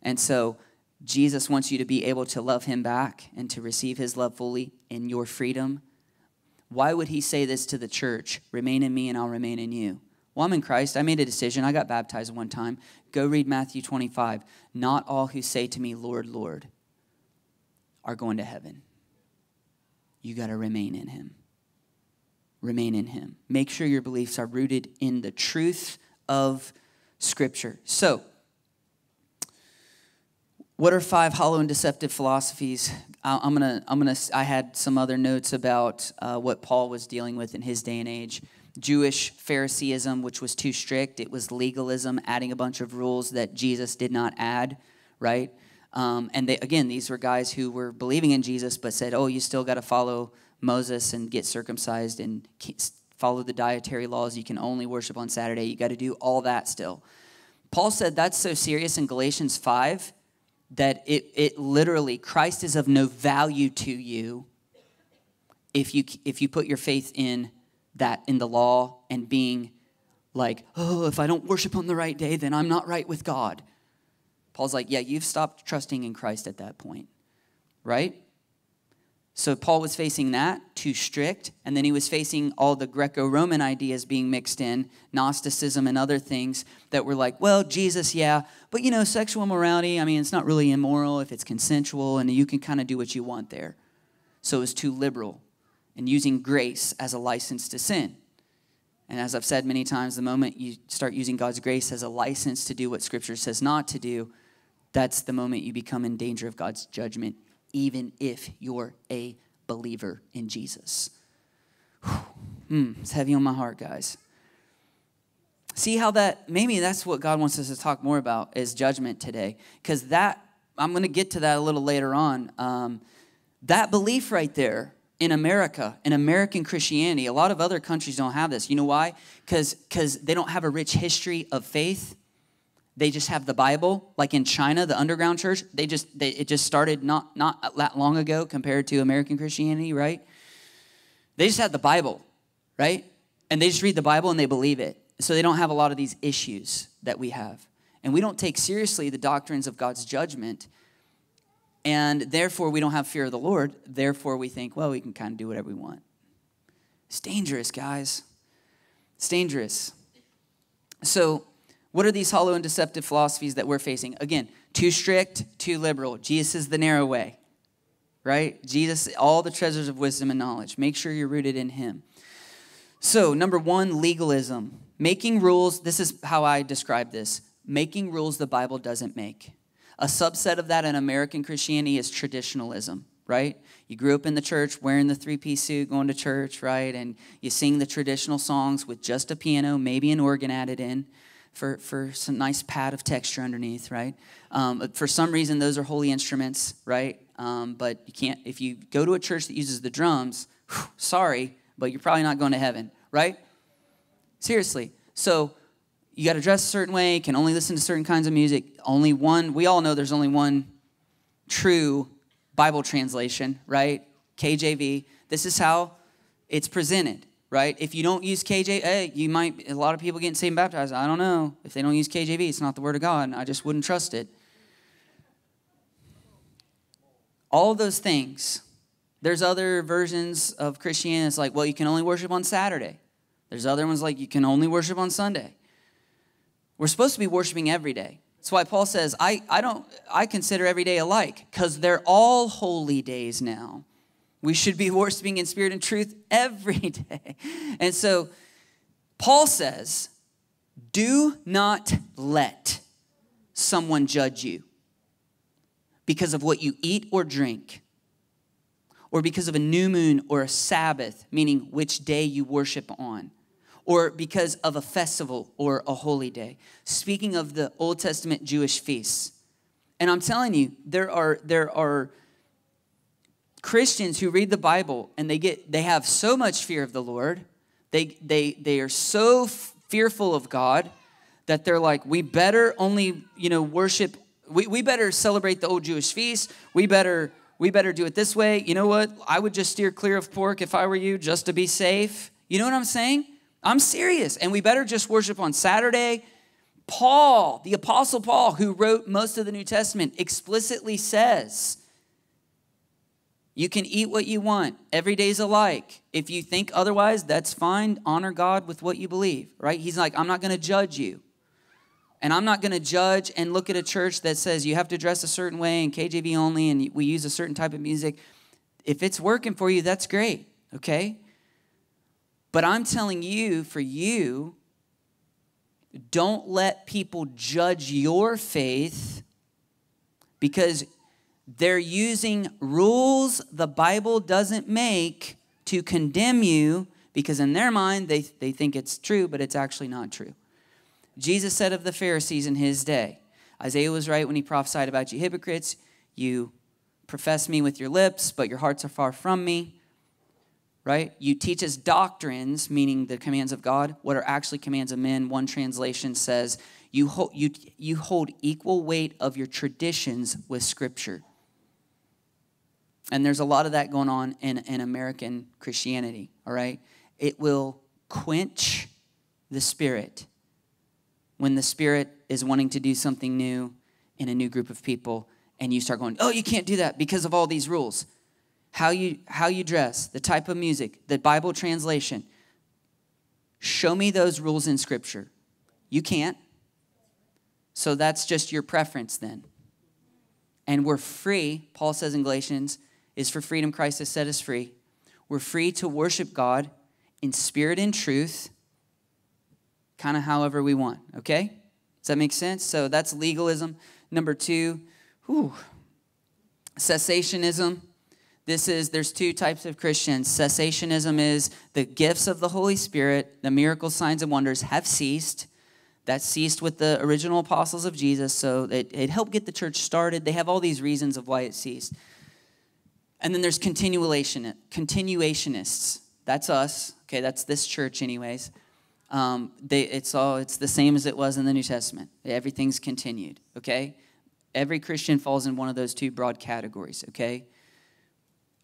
And so Jesus wants you to be able to love him back and to receive his love fully in your freedom. Why would he say this to the church? Remain in me and I'll remain in you. Well, I'm in Christ. I made a decision. I got baptized one time. Go read Matthew twenty-five. Not all who say to me, Lord, Lord, are going to heaven. you got to remain in him. Remain in him. Make sure your beliefs are rooted in the truth of Scripture. So, what are five hollow and deceptive philosophies? I'm gonna, I'm gonna. I had some other notes about uh, what Paul was dealing with in his day and age. Jewish Phariseeism, which was too strict. It was legalism, adding a bunch of rules that Jesus did not add, right? Um, and they, again, these were guys who were believing in Jesus, but said, "Oh, you still got to follow Moses and get circumcised and follow the dietary laws. You can only worship on Saturday. You got to do all that still." Paul said that's so serious in Galatians five. That it, it literally, Christ is of no value to you if you if you put your faith in that, in the law, and being like, oh, if I don't worship on the right day, then I'm not right with God. Paul's like, yeah, you've stopped trusting in Christ at that point, right? So Paul was facing that, too strict, and then he was facing all the Greco-Roman ideas being mixed in, Gnosticism and other things that were like, well, Jesus, yeah, but, you know, sexual immorality, I mean, it's not really immoral if it's consensual, and you can kind of do what you want there. So it was too liberal and using grace as a license to sin. And as I've said many times, the moment you start using God's grace as a license to do what Scripture says not to do, that's the moment you become in danger of God's judgment, even if you're a believer in Jesus. Mm, it's heavy on my heart, guys. See how that, maybe that's what God wants us to talk more about is judgment today. Because that, I'm going to get to that a little later on. Um, that belief right there in America, in American Christianity, a lot of other countries don't have this. You know why? Because because they don't have a rich history of faith. They just have the Bible, like in China, the underground church. They just they, it just started not not that long ago compared to American Christianity, right? They just had the Bible, right? And they just read the Bible and they believe it. So they don't have a lot of these issues that we have, and we don't take seriously the doctrines of God's judgment, and therefore we don't have fear of the Lord. Therefore, we think, well, we can kind of do whatever we want. It's dangerous, guys. It's dangerous. So, what are these hollow and deceptive philosophies that we're facing? Again, too strict, too liberal. Jesus is the narrow way, right? Jesus, all the treasures of wisdom and knowledge. Make sure you're rooted in him. So, number one, legalism. Making rules, this is how I describe this. Making rules the Bible doesn't make. A subset of that in American Christianity is traditionalism, right? You grew up in the church, wearing the three-piece suit, going to church, right? And you sing the traditional songs with just a piano, maybe an organ added in. For, for some nice pad of texture underneath, right? Um, for some reason, those are holy instruments, right? Um, but you can't, if you go to a church that uses the drums, whew, sorry, but you're probably not going to heaven, right? Seriously. So you got to dress a certain way, can only listen to certain kinds of music. Only one, we all know there's only one true Bible translation, right? K J V. This is how it's presented. Right? If you don't use K J V, you might, a lot of people getting saved and baptized. I don't know. If they don't use K J V, it's not the word of God. I just wouldn't trust it. All those things. There's other versions of Christianity. It's like, well, you can only worship on Saturday. There's other ones like you can only worship on Sunday. We're supposed to be worshiping every day. That's why Paul says, I, I don't, I consider every day alike because they're all holy days now. We should be worshiping in spirit and truth every day. And so Paul says, do not let someone judge you because of what you eat or drink or because of a new moon or a Sabbath, meaning which day you worship on, or because of a festival or a holy day. Speaking of the Old Testament Jewish feasts, and I'm telling you, there are, there are, Christians who read the Bible and they get they have so much fear of the Lord, they they they are so fearful of God that they're like, we better only you know worship, we, we better celebrate the old Jewish feast, we better we better do it this way. You know what? I would just steer clear of pork if I were you, just to be safe. You know what I'm saying? I'm serious, and we better just worship on Saturday. Paul, the Apostle Paul, who wrote most of the New Testament, explicitly says, you can eat what you want. Every day's alike. If you think otherwise, that's fine. Honor God with what you believe, right? He's like, I'm not going to judge you. And I'm not going to judge and look at a church that says you have to dress a certain way and K J V only and we use a certain type of music. if it's working for you, that's great, okay? But I'm telling you, for you, don't let people judge your faith because they're using rules the Bible doesn't make to condemn you because in their mind, they, they think it's true, but it's actually not true. Jesus said of the Pharisees in his day, Isaiah was right when he prophesied about you hypocrites. You profess me with your lips, but your hearts are far from me, right? You teach us doctrines, meaning the commands of God, what are actually commands of men. One translation says you hold, you, you hold equal weight of your traditions with Scripture. And there's a lot of that going on in, in American Christianity, all right? It will quench the Spirit when the Spirit is wanting to do something new in a new group of people, and you start going, oh, you can't do that because of all these rules. How you, how you dress, the type of music, the Bible translation. Show me those rules in Scripture. You can't. So that's just your preference then. And we're free, Paul says in Galatians, is for freedom Christ has set us free. We're free to worship God in spirit and truth, kind of however we want, okay? Does that make sense? So that's legalism. Number two, Whew. cessationism. This is, there's two types of Christians. Cessationism is the gifts of the Holy Spirit, the miracles, signs, and wonders have ceased. That ceased with the original apostles of Jesus, so it, it helped get the church started. They have all these reasons of why it ceased. And then there's continuation, continuationists. That's us. Okay, that's this church anyways. Um, they, it's, all, it's the same as it was in the New Testament. Everything's continued, okay? Every Christian falls in one of those two broad categories, okay?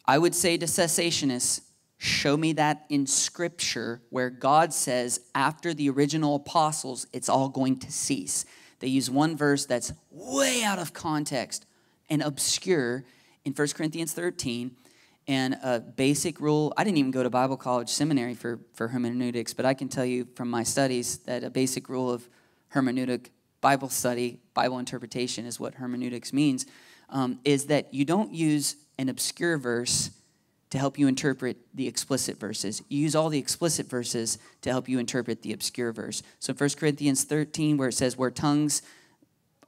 I would say to cessationists, show me that in Scripture where God says after the original apostles, it's all going to cease. They use one verse that's way out of context and obscure in First Corinthians thirteen. And a basic rule, I didn't even go to Bible college seminary for, for hermeneutics, but I can tell you from my studies that a basic rule of hermeneutic Bible study, Bible interpretation is what hermeneutics means, um, is that you don't use an obscure verse to help you interpret the explicit verses. You use all the explicit verses to help you interpret the obscure verse. So First Corinthians thirteen, where it says, where tongues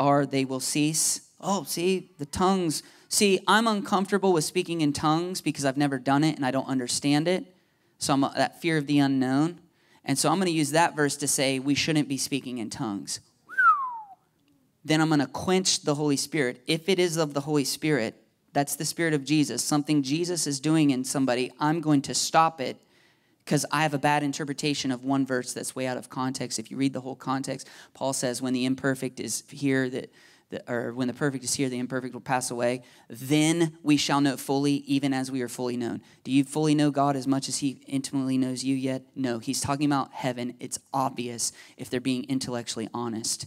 are, they will cease. Oh, see, the tongues. See, I'm uncomfortable with speaking in tongues because I've never done it and I don't understand it. So I'm, uh, that fear of the unknown. And so I'm going to use that verse to say we shouldn't be speaking in tongues. Then I'm going to quench the Holy Spirit. If it is of the Holy Spirit, that's the Spirit of Jesus. Something Jesus is doing in somebody, I'm going to stop it because I have a bad interpretation of one verse that's way out of context. If you read the whole context, Paul says when the imperfect is here, that, that or when the perfect is here, the imperfect will pass away. Then we shall know fully, even as we are fully known. Do you fully know God as much as he intimately knows you yet? No, he's talking about heaven. It's obvious if they're being intellectually honest.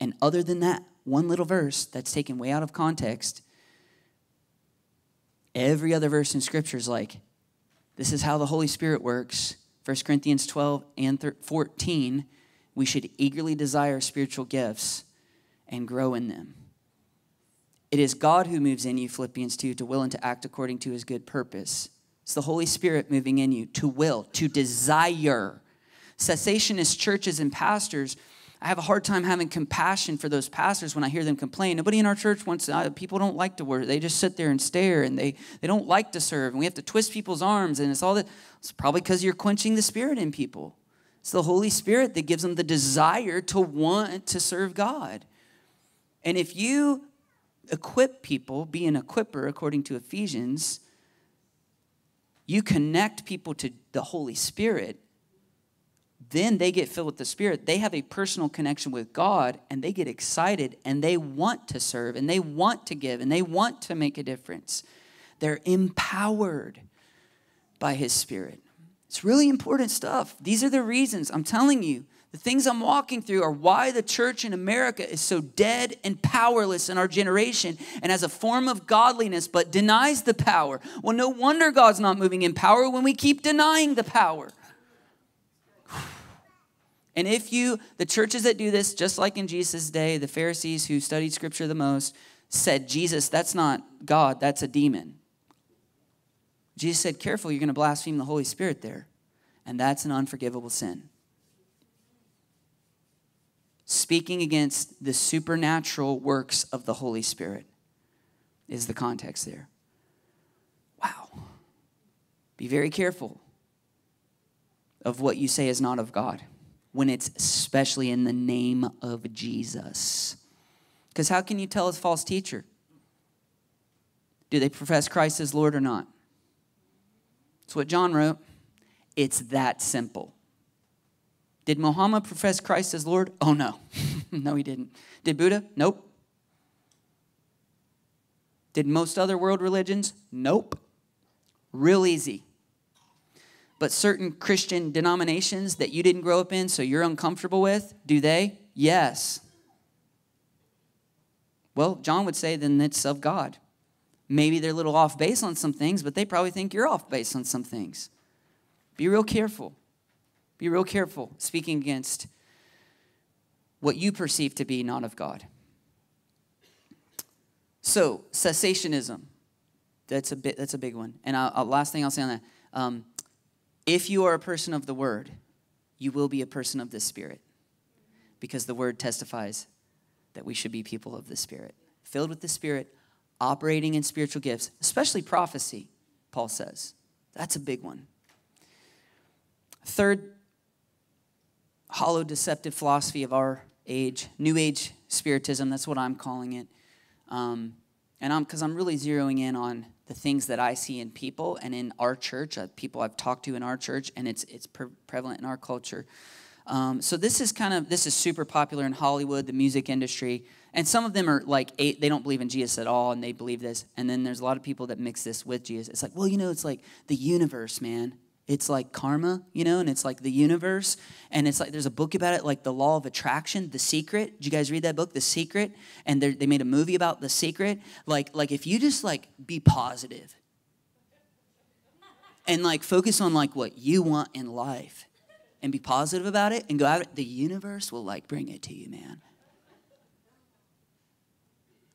And other than that, one little verse that's taken way out of context, every other verse in Scripture is like, this is how the Holy Spirit works. First Corinthians twelve and fourteen, we should eagerly desire spiritual gifts and grow in them. It is God who moves in you, Philippians two, to will and to act according to his good purpose. It's the Holy Spirit moving in you to will, to desire. Cessationist churches and pastors, I have a hard time having compassion for those pastors when I hear them complain. Nobody in our church wants to, people don't like to work. They just sit there and stare, and they, they don't like to serve, and we have to twist people's arms, and it's all that. It's probably because you're quenching the Spirit in people. It's the Holy Spirit that gives them the desire to want to serve God. And if you equip people, be an equipper according to Ephesians, you connect people to the Holy Spirit, then they get filled with the Spirit. They have a personal connection with God, and they get excited, and they want to serve, and they want to give, and they want to make a difference. They're empowered by his Spirit. It's really important stuff. These are the reasons. I'm telling you, the things I'm walking through are why the church in America is so dead and powerless in our generation and has a form of godliness but denies the power. Well, no wonder God's not moving in power when we keep denying the power. And if you, the churches that do this, just like in Jesus' day, the Pharisees who studied Scripture the most said, Jesus, that's not God, that's a demon. Jesus said, careful, you're going to blaspheme the Holy Spirit there. And that's an unforgivable sin. Speaking against the supernatural works of the Holy Spirit is the context there. Wow. Be very careful of what you say is not of God when it's especially in the name of Jesus. Because how can you tell a false teacher? Do they profess Christ as Lord or not? That's what John wrote. It's that simple. Did Muhammad profess Christ as Lord? Oh, no. No, he didn't. Did Buddha? Nope. Did most other world religions? Nope. Real easy. But certain Christian denominations that you didn't grow up in, so you're uncomfortable with, do they? Yes. Well, John would say then it's of God. Maybe they're a little off base on some things, but they probably think you're off base on some things. Be real careful. Be real careful speaking against what you perceive to be not of God. So, cessationism. That's a bit. That's a big one. And I'll, I'll, last thing I'll say on that. Um, if you are a person of the Word, you will be a person of the Spirit. Because the Word testifies that we should be people of the Spirit. Filled with the Spirit, operating in spiritual gifts, especially prophecy, Paul says. That's a big one. Third, hollow, deceptive philosophy of our age, New Age Spiritism, that's what I'm calling it. Um, and I'm because I'm really zeroing in on the things that I see in people and in our church, uh, people I've talked to in our church, and it's it's pre prevalent in our culture. Um, so this is kind of, this is super popular in Hollywood, the music industry, and some of them are like, they don't believe in Jesus at all, and they believe this, and then there's a lot of people that mix this with Jesus. It's like, well, you know, it's like the universe, man. It's like karma, you know, and it's like the universe. And it's like there's a book about it, like The Law of Attraction, The Secret. Did you guys read that book, The Secret? And they made a movie about The Secret. Like, like if you just like be positive and like focus on like what you want in life and be positive about it and go out, the universe will like bring it to you, man.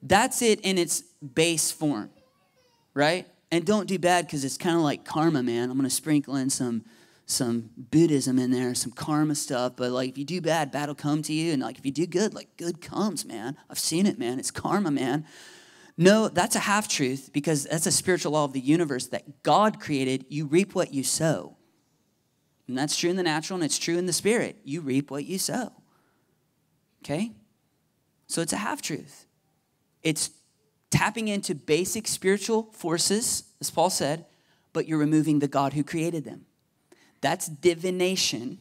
That's it in its base form, right? And don't do bad because it's kind of like karma, man. I'm going to sprinkle in some some Buddhism in there, some karma stuff. But, like, if you do bad, bad will come to you. And, like, if you do good, like, good comes, man. I've seen it, man. It's karma, man. No, that's a half-truth because that's a spiritual law of the universe that God created. You reap what you sow. And that's true in the natural and it's true in the spirit. You reap what you sow. Okay? So it's a half-truth. It's tapping into basic spiritual forces, as Paul said, but you're removing the God who created them. That's divination.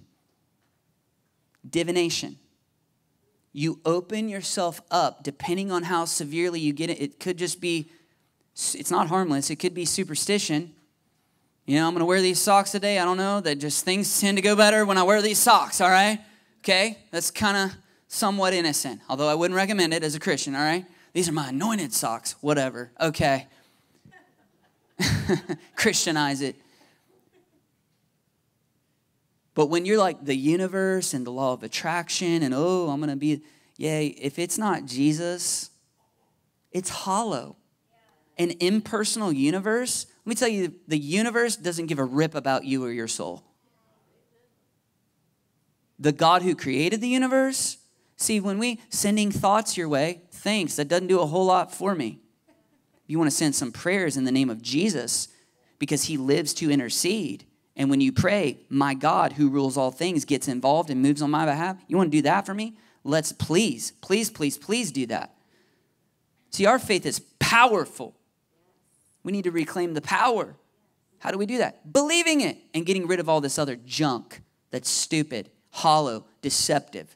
Divination. You open yourself up, depending on how severely you get it. It could just be, it's not harmless. It could be superstition. You know, I'm going to wear these socks today. I don't know. That just things tend to go better when I wear these socks, all right? Okay? That's kind of somewhat innocent, although I wouldn't recommend it as a Christian, all right? These are my anointed socks, whatever. Okay. Christianize it. But when you're like the universe and the law of attraction and, oh, I'm going to be, yay, if it's not Jesus, it's hollow. An impersonal universe. Let me tell you, the universe doesn't give a rip about you or your soul. The God who created the universe. See, when we sending thoughts your way, thanks, that doesn't do a whole lot for me. You want to send some prayers in the name of Jesus because he lives to intercede. And when you pray, my God who rules all things gets involved and moves on my behalf. You want to do that for me? Let's please, please, please, please do that. See, our faith is powerful. We need to reclaim the power. How do we do that? Believing it and getting rid of all this other junk that's stupid, hollow, deceptive.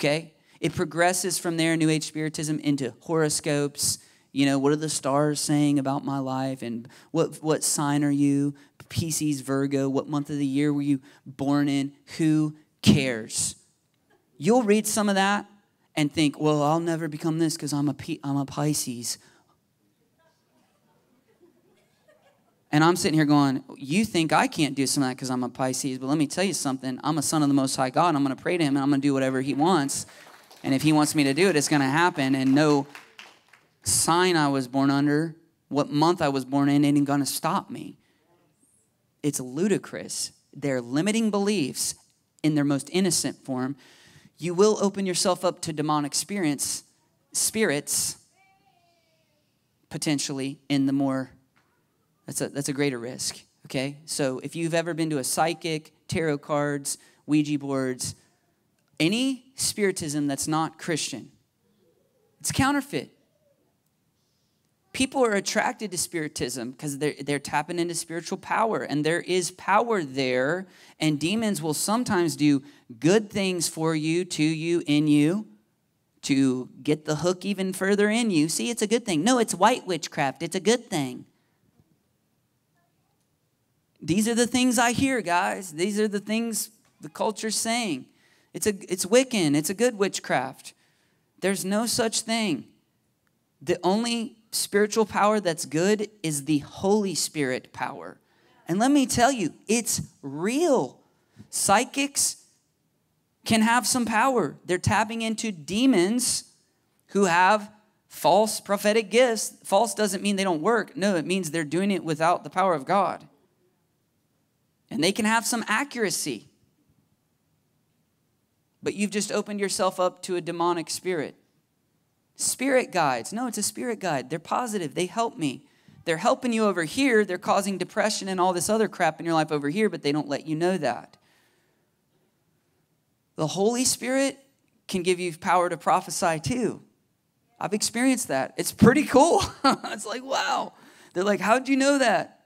Okay, it progresses from there, New Age Spiritism, into horoscopes. You know, what are the stars saying about my life? And what, what sign are you? Pisces, Virgo, what month of the year were you born in? Who cares? You'll read some of that and think, well, I'll never become this because I'm a, I'm a Pisces. And I'm sitting here going, you think I can't do some of that because I'm a Pisces, but let me tell you something. I'm a son of the Most High God, and I'm going to pray to him, and I'm going to do whatever he wants. And if he wants me to do it, it's going to happen. And no sign I was born under, what month I was born in, ain't going to stop me. it's ludicrous, their limiting beliefs in their most innocent form, you will open yourself up to demonic spirits, spirits potentially in the more, that's a, that's a greater risk, okay? So if you've ever been to a psychic, tarot cards, Ouija boards, any spiritism that's not Christian, it's counterfeit. People are attracted to spiritism because they're, they're tapping into spiritual power, and there is power there, and demons will sometimes do good things for you, to you, in you, to get the hook even further in you. See, it's a good thing. No, it's white witchcraft. It's a good thing. These are the things I hear, guys. These are the things the culture's saying. It's, a, it's Wiccan. It's a good witchcraft. There's no such thing. The only spiritual power that's good is the Holy Spirit power. And let me tell you, it's real. Psychics can have some power. They're tapping into demons who have false prophetic gifts. False doesn't mean they don't work. No, it means they're doing it without the power of God. And they can have some accuracy. But you've just opened yourself up to a demonic spirit. Spirit guides. No, it's a spirit guide. They're positive. They help me. They're helping you over here. They're causing depression and all this other crap in your life over here, but they don't let you know that. The Holy Spirit can give you power to prophesy too. I've experienced that. It's pretty cool. It's like, wow. They're like, how'd you know that?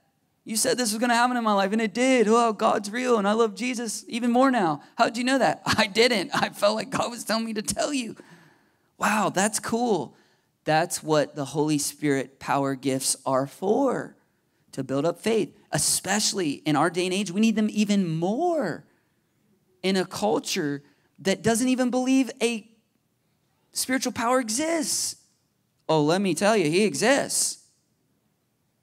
You said this was going to happen in my life, and it did. Oh, God's real, and I love Jesus even more now. How'd you know that? I didn't. I felt like God was telling me to tell you. Wow, that's cool. That's what the Holy Spirit power gifts are for, to build up faith. Especially in our day and age, we need them even more in a culture that doesn't even believe a spiritual power exists. Oh, let me tell you, he exists.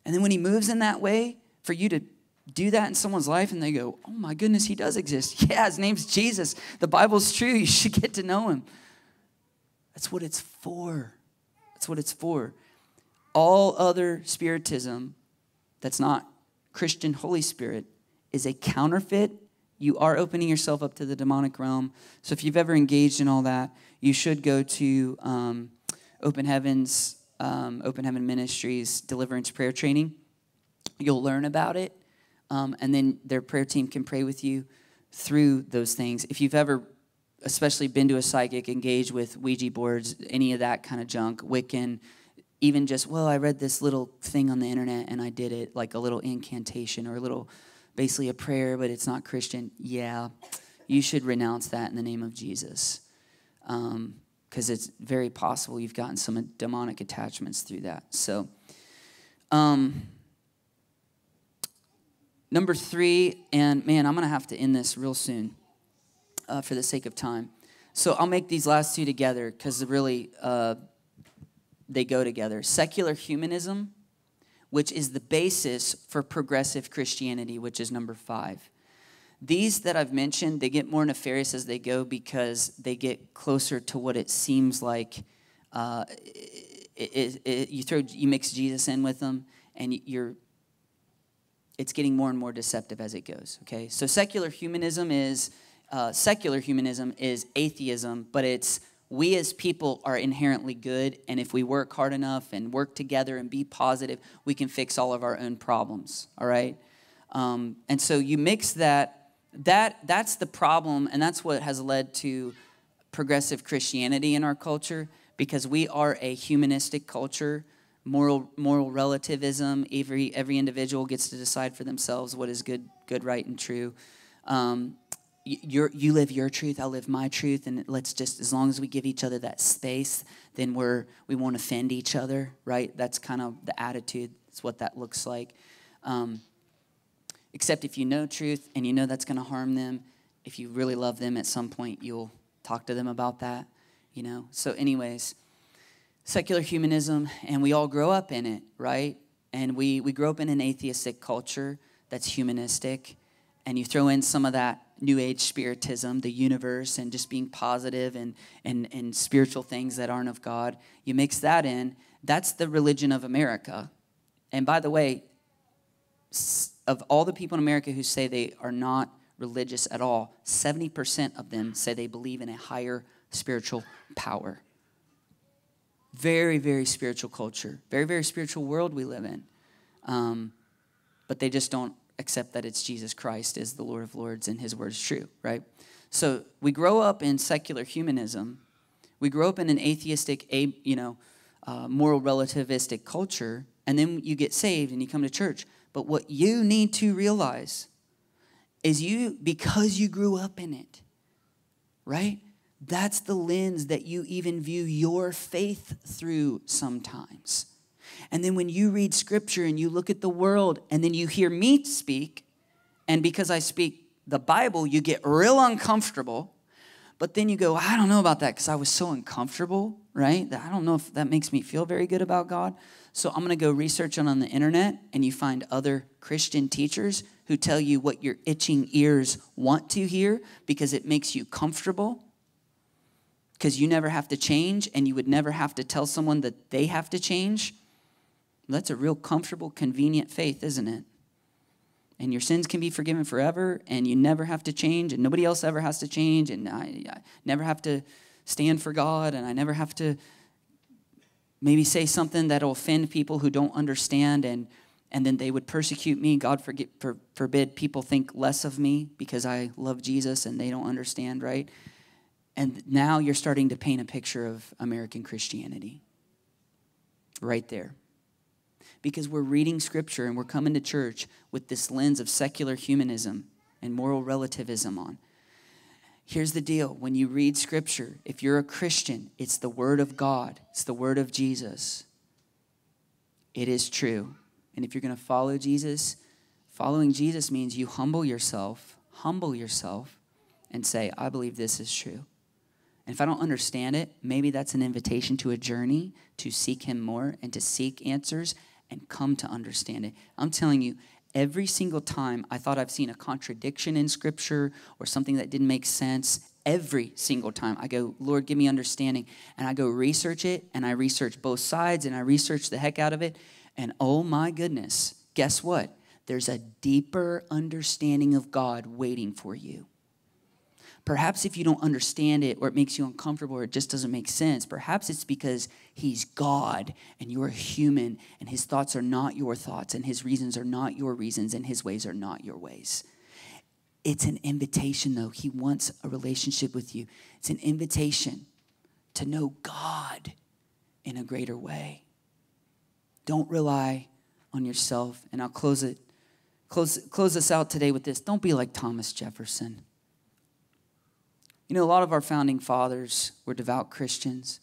And then when he moves in that way, for you to do that in someone's life and they go, oh my goodness, he does exist. Yeah, his name's Jesus. The Bible's true. You should get to know him. That's what it's for. That's what it's for. All other spiritism that's not Christian Holy Spirit is a counterfeit. You are opening yourself up to the demonic realm. So if you've ever engaged in all that, you should go to um, Open Heavens, um, Open Heaven Ministries, Deliverance Prayer Training. You'll learn about it, um, and then their prayer team can pray with you through those things. If you've ever especially been to a psychic, engaged with Ouija boards, any of that kind of junk, Wiccan, even just, well, I read this little thing on the internet and I did it, like a little incantation or a little, basically a prayer, but it's not Christian. Yeah, you should renounce that in the name of Jesus, because um, it's very possible you've gotten some demonic attachments through that. So um, number three, and man, I'm going to have to end this real soon. Uh, for the sake of time. So I'll make these last two together because really uh, they go together. Secular humanism, which is the basis for progressive Christianity, which is number five. These that I've mentioned, they get more nefarious as they go because they get closer to what it seems like. Uh, it, it, it, you throw, you mix Jesus in with them, and you're. It's getting more and more deceptive as it goes. Okay, so secular humanism is. Uh, secular humanism is atheism, but it's we as people are inherently good, and if we work hard enough and work together and be positive, we can fix all of our own problems, all right? Um, and so you mix that, that, that's the problem, and that's what has led to progressive Christianity in our culture, because we are a humanistic culture, moral, moral relativism, every, every individual gets to decide for themselves what is good, good, right, and true. Um, You're, you live your truth, I'll live my truth, and let's just, as long as we give each other that space, then we're, we won't offend each other, right? That's kind of the attitude. It's what that looks like. Um, except if you know truth and you know that's going to harm them, if you really love them, at some point you'll talk to them about that, you know? So anyways, secular humanism, and we all grow up in it, right? And we, we grow up in an atheistic culture that's humanistic, and you throw in some of that New Age spiritism, the universe, and just being positive and, and, and spiritual things that aren't of God. You mix that in. That's the religion of America. And by the way, of all the people in America who say they are not religious at all, seventy percent of them say they believe in a higher spiritual power. Very, very spiritual culture. Very, very spiritual world we live in. Um, but they just don't accept that it's Jesus Christ is the Lord of Lords and his word is true, right? So we grow up in secular humanism. We grow up in an atheistic, you know, uh, moral relativistic culture. And then you get saved and you come to church. But what you need to realize is you, because you grew up in it, right? That's the lens that you even view your faith through sometimes. And then when you read scripture and you look at the world and then you hear me speak, and because I speak the Bible, you get real uncomfortable. But then you go, I don't know about that because I was so uncomfortable, right? I don't know if that makes me feel very good about God. So I'm going to go research on, on the internet, and you find other Christian teachers who tell you what your itching ears want to hear because it makes you comfortable, because you never have to change and you would never have to tell someone that they have to change. That's a real comfortable, convenient faith, isn't it? And your sins can be forgiven forever and you never have to change and nobody else ever has to change and I, I never have to stand for God and I never have to maybe say something that'll offend people who don't understand, and, and then they would persecute me. God forget, for, forbid people think less of me because I love Jesus and they don't understand, right? And now you're starting to paint a picture of American Christianity right there. Because we're reading scripture and we're coming to church with this lens of secular humanism and moral relativism on. Here's the deal. When you read scripture, if you're a Christian, it's the word of God. It's the word of Jesus. It is true. And if you're going to follow Jesus, following Jesus means you humble yourself, humble yourself and say, I believe this is true. And if I don't understand it, maybe that's an invitation to a journey to seek him more and to seek answers and come to understand it. I'm telling you, every single time I thought I've seen a contradiction in scripture or something that didn't make sense, every single time I go, Lord, give me understanding. And I go research it, and I research both sides, and I research the heck out of it. And oh my goodness, guess what? There's a deeper understanding of God waiting for you. Perhaps if you don't understand it or it makes you uncomfortable or it just doesn't make sense, perhaps it's because he's God and you're human and his thoughts are not your thoughts and his reasons are not your reasons and his ways are not your ways. It's an invitation, though. He wants a relationship with you. It's an invitation to know God in a greater way. Don't rely on yourself. And I'll close it. Close, close us out today with this. Don't be like Thomas Jefferson. You know, a lot of our founding fathers were devout Christians,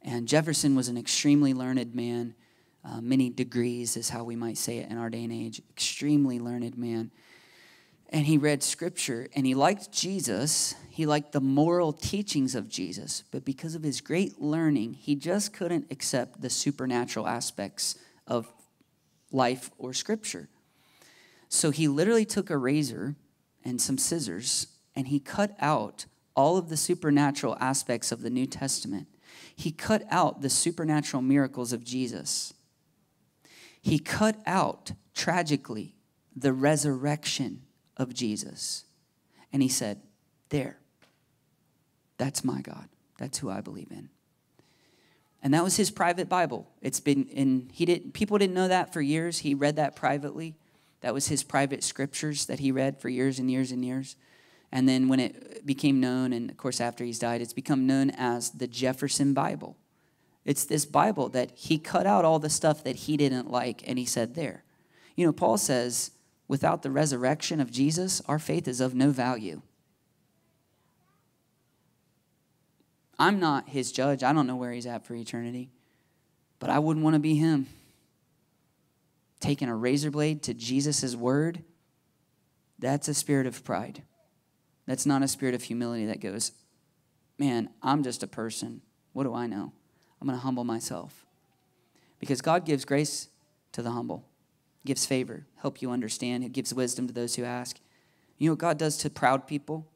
and Jefferson was an extremely learned man. Uh, many degrees is how we might say it in our day and age. Extremely learned man. And he read scripture, and he liked Jesus. He liked the moral teachings of Jesus. But because of his great learning, he just couldn't accept the supernatural aspects of life or scripture. So he literally took a razor and some scissors, and he cut out all of the supernatural aspects of the New Testament. He cut out the supernatural miracles of Jesus. He cut out, tragically, the resurrection of Jesus. And he said, there, that's my God. That's who I believe in. And that was his private Bible. It's been in, he didn't, people didn't know that for years. He read that privately. That was his private scriptures that he read for years and years and years. And then when it became known, and of course after he's died, it's become known as the Jefferson Bible. It's this Bible that he cut out all the stuff that he didn't like, and he said there. You know, Paul says, without the resurrection of Jesus, our faith is of no value. I'm not his judge. I don't know where he's at for eternity. But I wouldn't want to be him. Taking a razor blade to Jesus' word, that's a spirit of pride. That's not a spirit of humility that goes, man, I'm just a person. What do I know? I'm going to humble myself. Because God gives grace to the humble, gives favor, help you understand. He gives wisdom to those who ask. You know what God does to proud people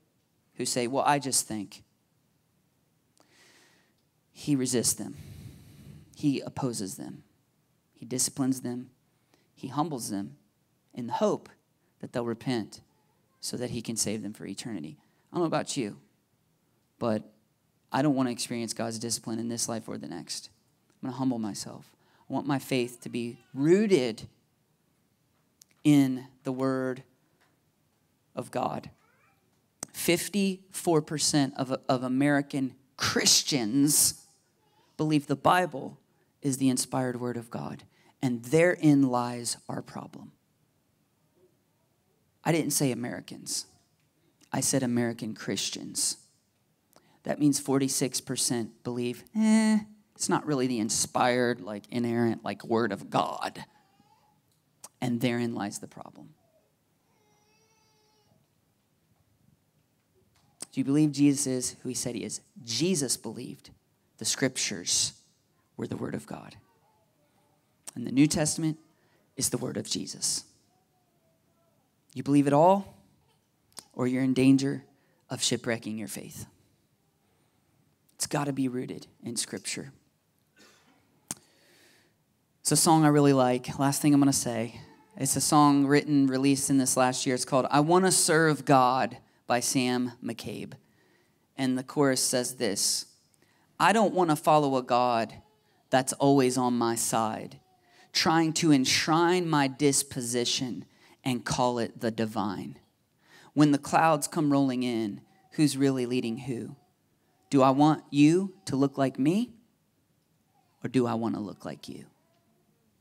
who say, well, I just think. He resists them. He opposes them. He disciplines them. He humbles them in the hope that they'll repent so that he can save them for eternity. I don't know about you, but I don't want to experience God's discipline in this life or the next. I'm going to humble myself. I want my faith to be rooted in the Word of God. fifty-four percent of, of American Christians believe the Bible is the inspired Word of God, and therein lies our problem. I didn't say Americans. I said American Christians. That means forty-six percent believe, eh, it's not really the inspired, like inerrant, like Word of God. And therein lies the problem. Do you believe Jesus is who he said he is? Jesus believed the Scriptures were the Word of God. And the New Testament is the Word of Jesus. You believe it all, or you're in danger of shipwrecking your faith. It's got to be rooted in Scripture. It's a song I really like. Last thing I'm going to say. It's a song written, released in this last year. It's called I Want to Serve God by Sam McCabe. And the chorus says this. I don't want to follow a God that's always on my side, trying to enshrine my disposition and call it the divine. When the clouds come rolling in, who's really leading who? Do I want you to look like me, or do I want to look like you?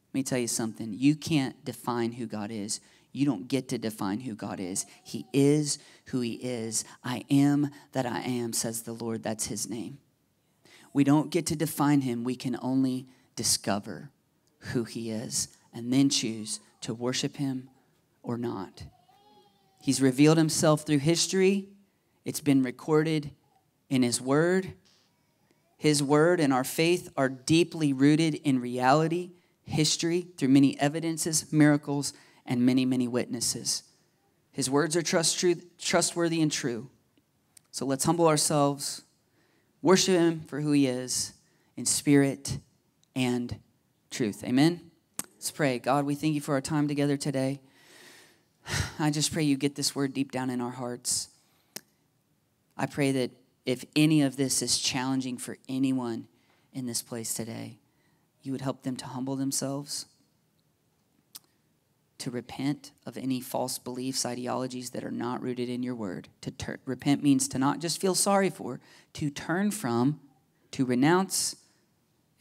Let me tell you something. You can't define who God is. You don't get to define who God is. He is who he is. I am that I am, says the Lord. That's his name. We don't get to define him. We can only discover who he is and then choose to worship him or not. He's revealed himself through history. It's been recorded in his word. His word and our faith are deeply rooted in reality, history, through many evidences, miracles, and many, many witnesses. His words are trust, true, trustworthy and true. So let's humble ourselves, worship him for who he is, in spirit and truth. Amen? Let's pray. God, we thank you for our time together today. I just pray you get this word deep down in our hearts. I pray that if any of this is challenging for anyone in this place today, you would help them to humble themselves, to repent of any false beliefs, ideologies that are not rooted in your word. To ter- repent means to not just feel sorry for, to turn from, to renounce,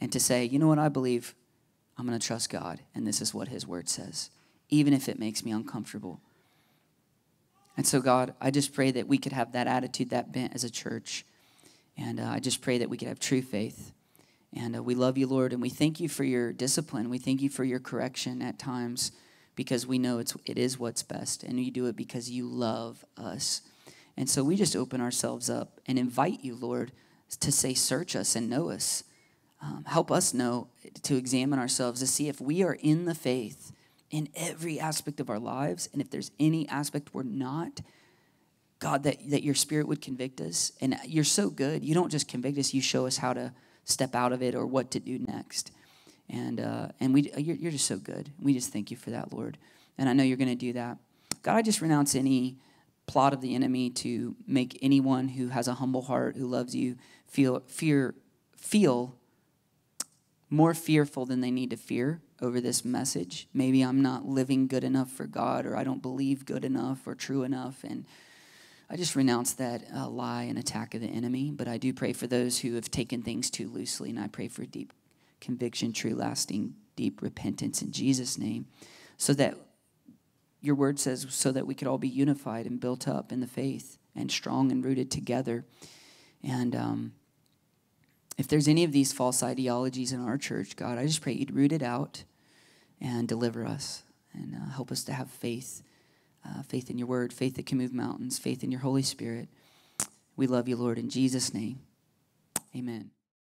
and to say, you know what, I believe I'm going to trust God, and this is what his word says, even if it makes me uncomfortable. And so, God, I just pray that we could have that attitude, that bent as a church. And uh, I just pray that we could have true faith. And uh, we love you, Lord, and we thank you for your discipline. We thank you for your correction at times because we know it's, it is what's best. And you do it because you love us. And so we just open ourselves up and invite you, Lord, to say, search us and know us. Um, help us know, to examine ourselves, to see if we are in the faith in every aspect of our lives, and if there's any aspect we're not, God, that, that your Spirit would convict us. And you're so good. You don't just convict us. You show us how to step out of it or what to do next. And uh, and we you're, you're just so good. We just thank you for that, Lord. And I know you're going to do that. God, I just renounce any plot of the enemy to make anyone who has a humble heart, who loves you, feel fear feel more fearful than they need to fear over this message. Maybe I'm not living good enough for God, or I don't believe good enough or true enough. And I just renounce that uh, lie and attack of the enemy. But I do pray for those who have taken things too loosely, and I pray for deep conviction, true, lasting, deep repentance in Jesus' name, so that your word says, so that we could all be unified and built up in the faith and strong and rooted together. And um if there's any of these false ideologies in our church, God, I just pray you'd root it out and deliver us and uh, help us to have faith, uh, faith in your word, faith that can move mountains, faith in your Holy Spirit. We love you, Lord, in Jesus' name. Amen.